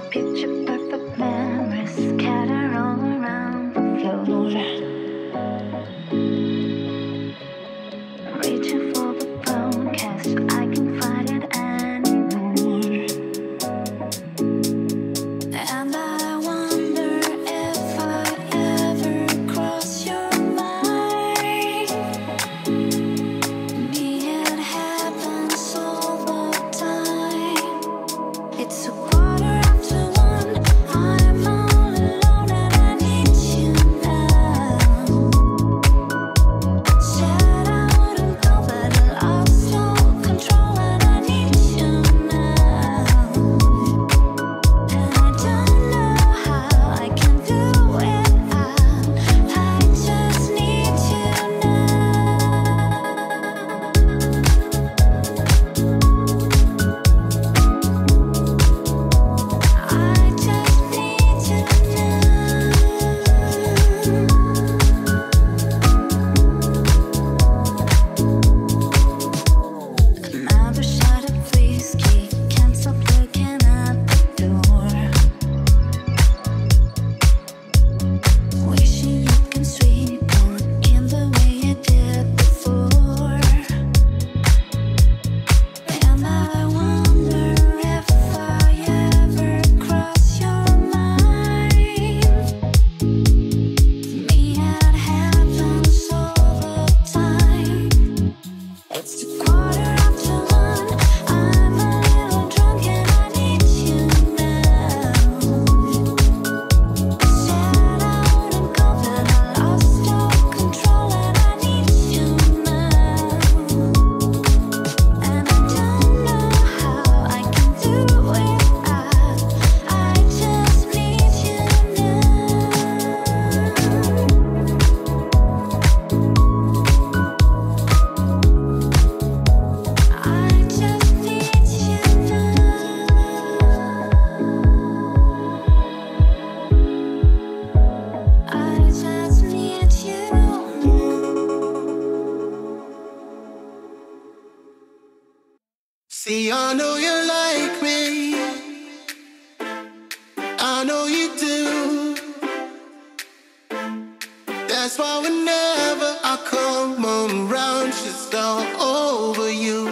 picture perfect memories scatter all around the floor. Reaching for the broadcast, I can find it anymore. And I wonder if I ever cross your mind. Be it happens all the time. It's a see, I know you like me, I know you do. That's why whenever I come around, she's all over you.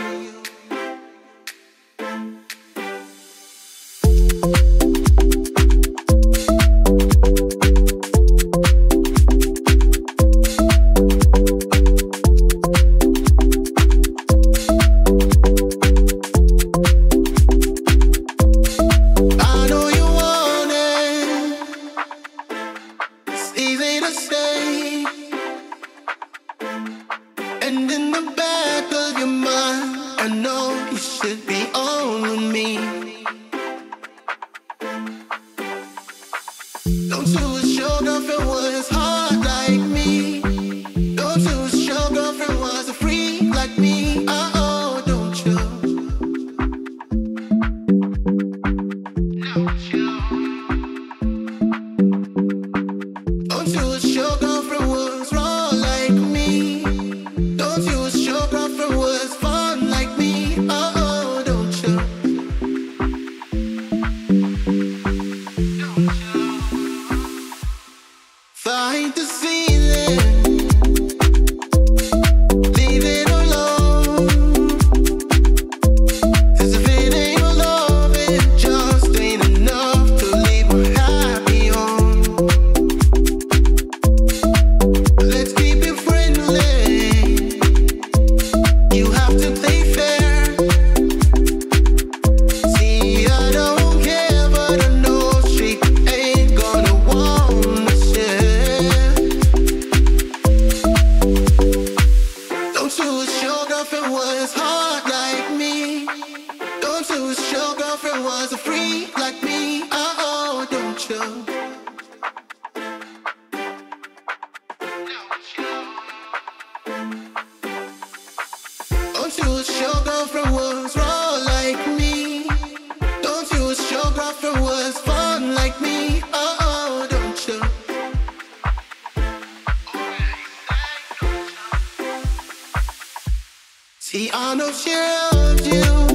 See, I know she loved you,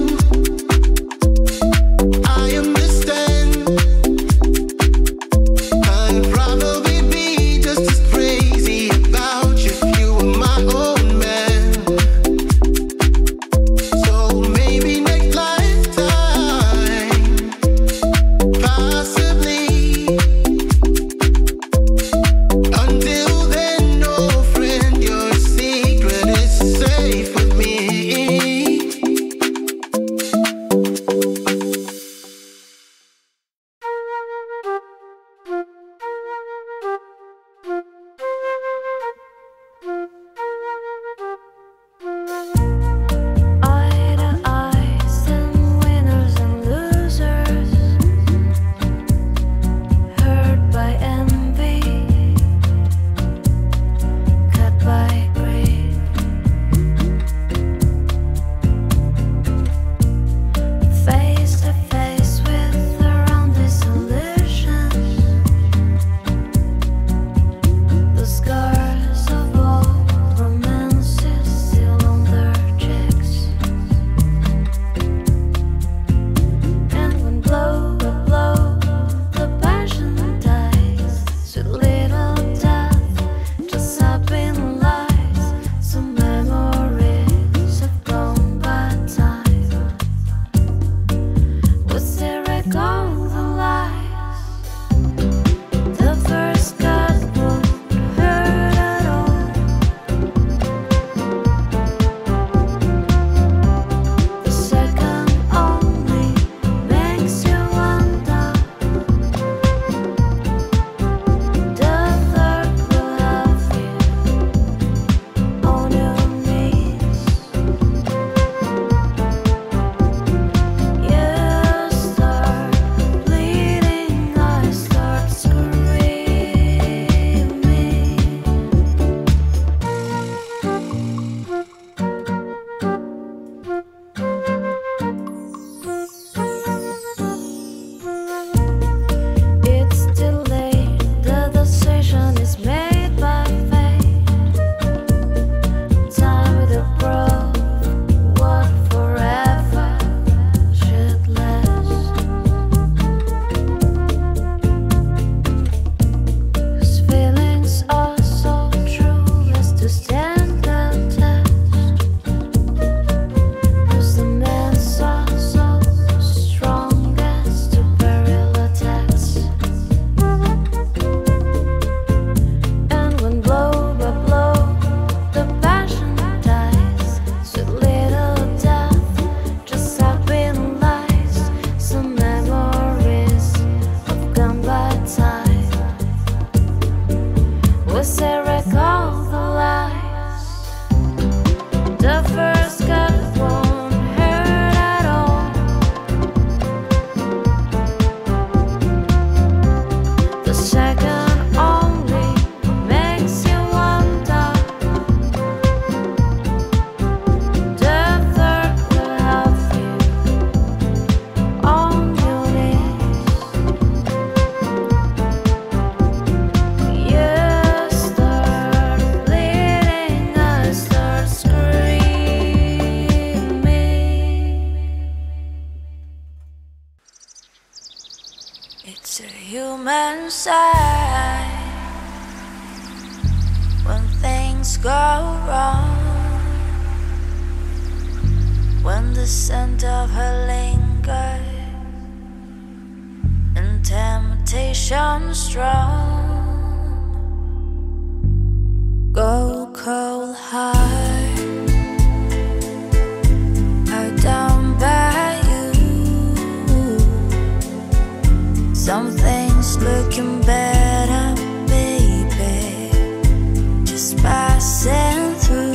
I understand. It's a human side when things go wrong, when the scent of her lingers and temptation strong. Go cold hard, I down by you. Something's looking better, baby, just passing through.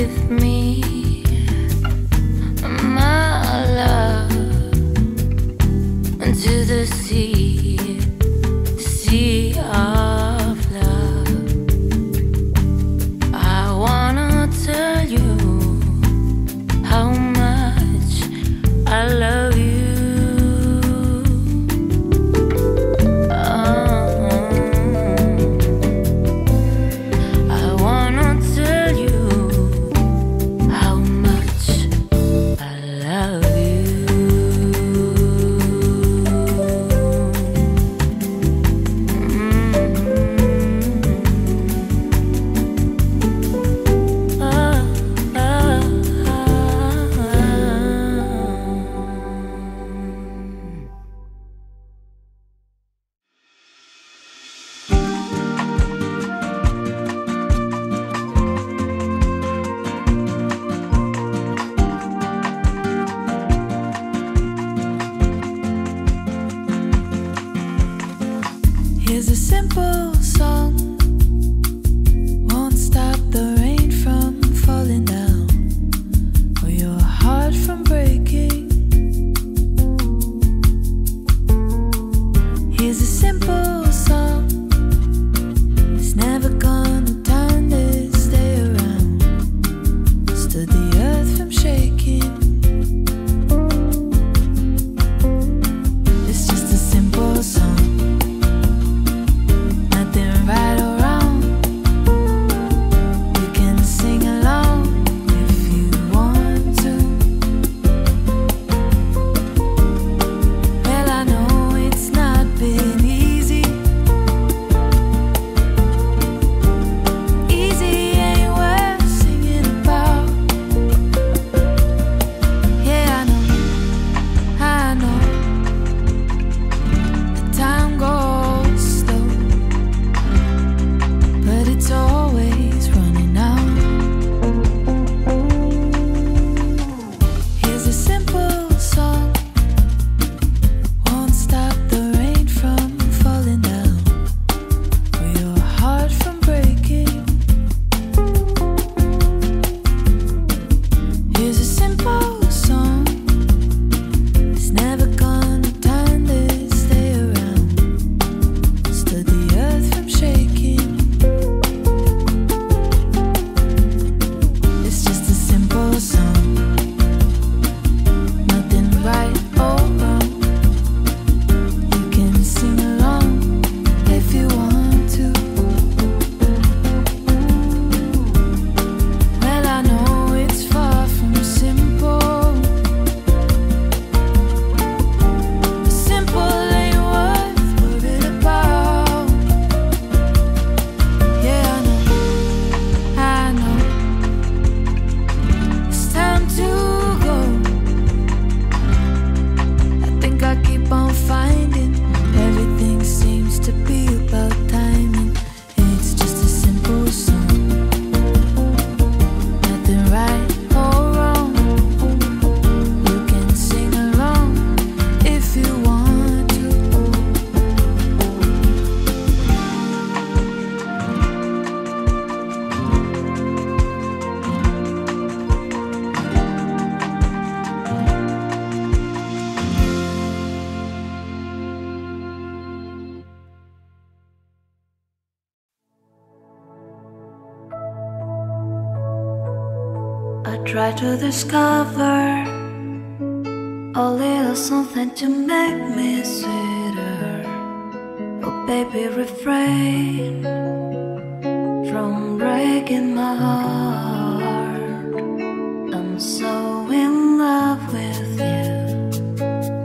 with me, my love, to the sea, sea of love. I wanna tell you how much I love you. Try to discover a little something to make me sweeter. Oh baby, refrain from breaking my heart. I'm so in love with you,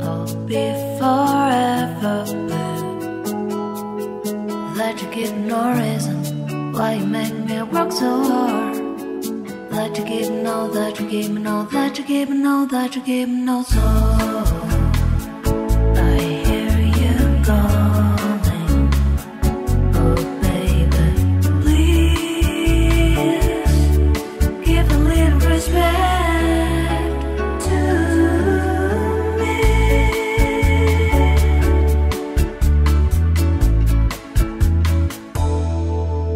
I'll be forever blue. That you give no reason why you make me work so hard. That you give me all, that you give me all, that you give me all, that you give me all. So I hear you calling, oh baby, please give a little respect to me.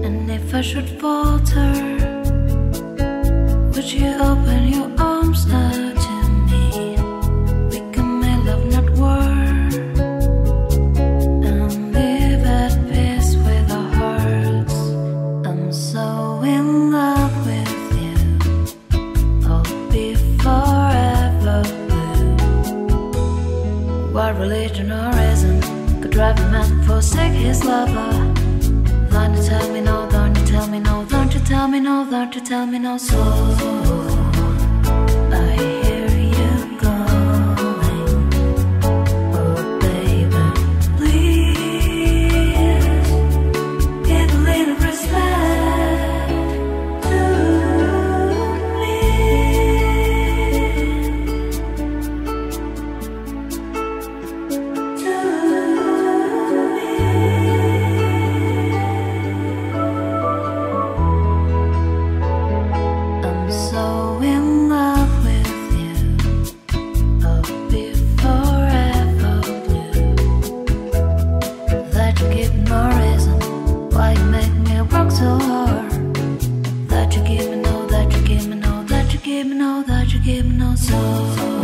And if I should falter, Would you open your arms now to me? We can make love, not war, and live at peace with our hearts. I'm so in love with you, I'll be forever blue. What religion or reason could drive a man to forsake his lover? Don't you tell me no, don't you tell me no, don't you tell me no, don't you tell me no. So I hear you calling, oh baby, please give a little respect to me, to me. That you give me no, that you give me no, that you give me no, that you give me no soul.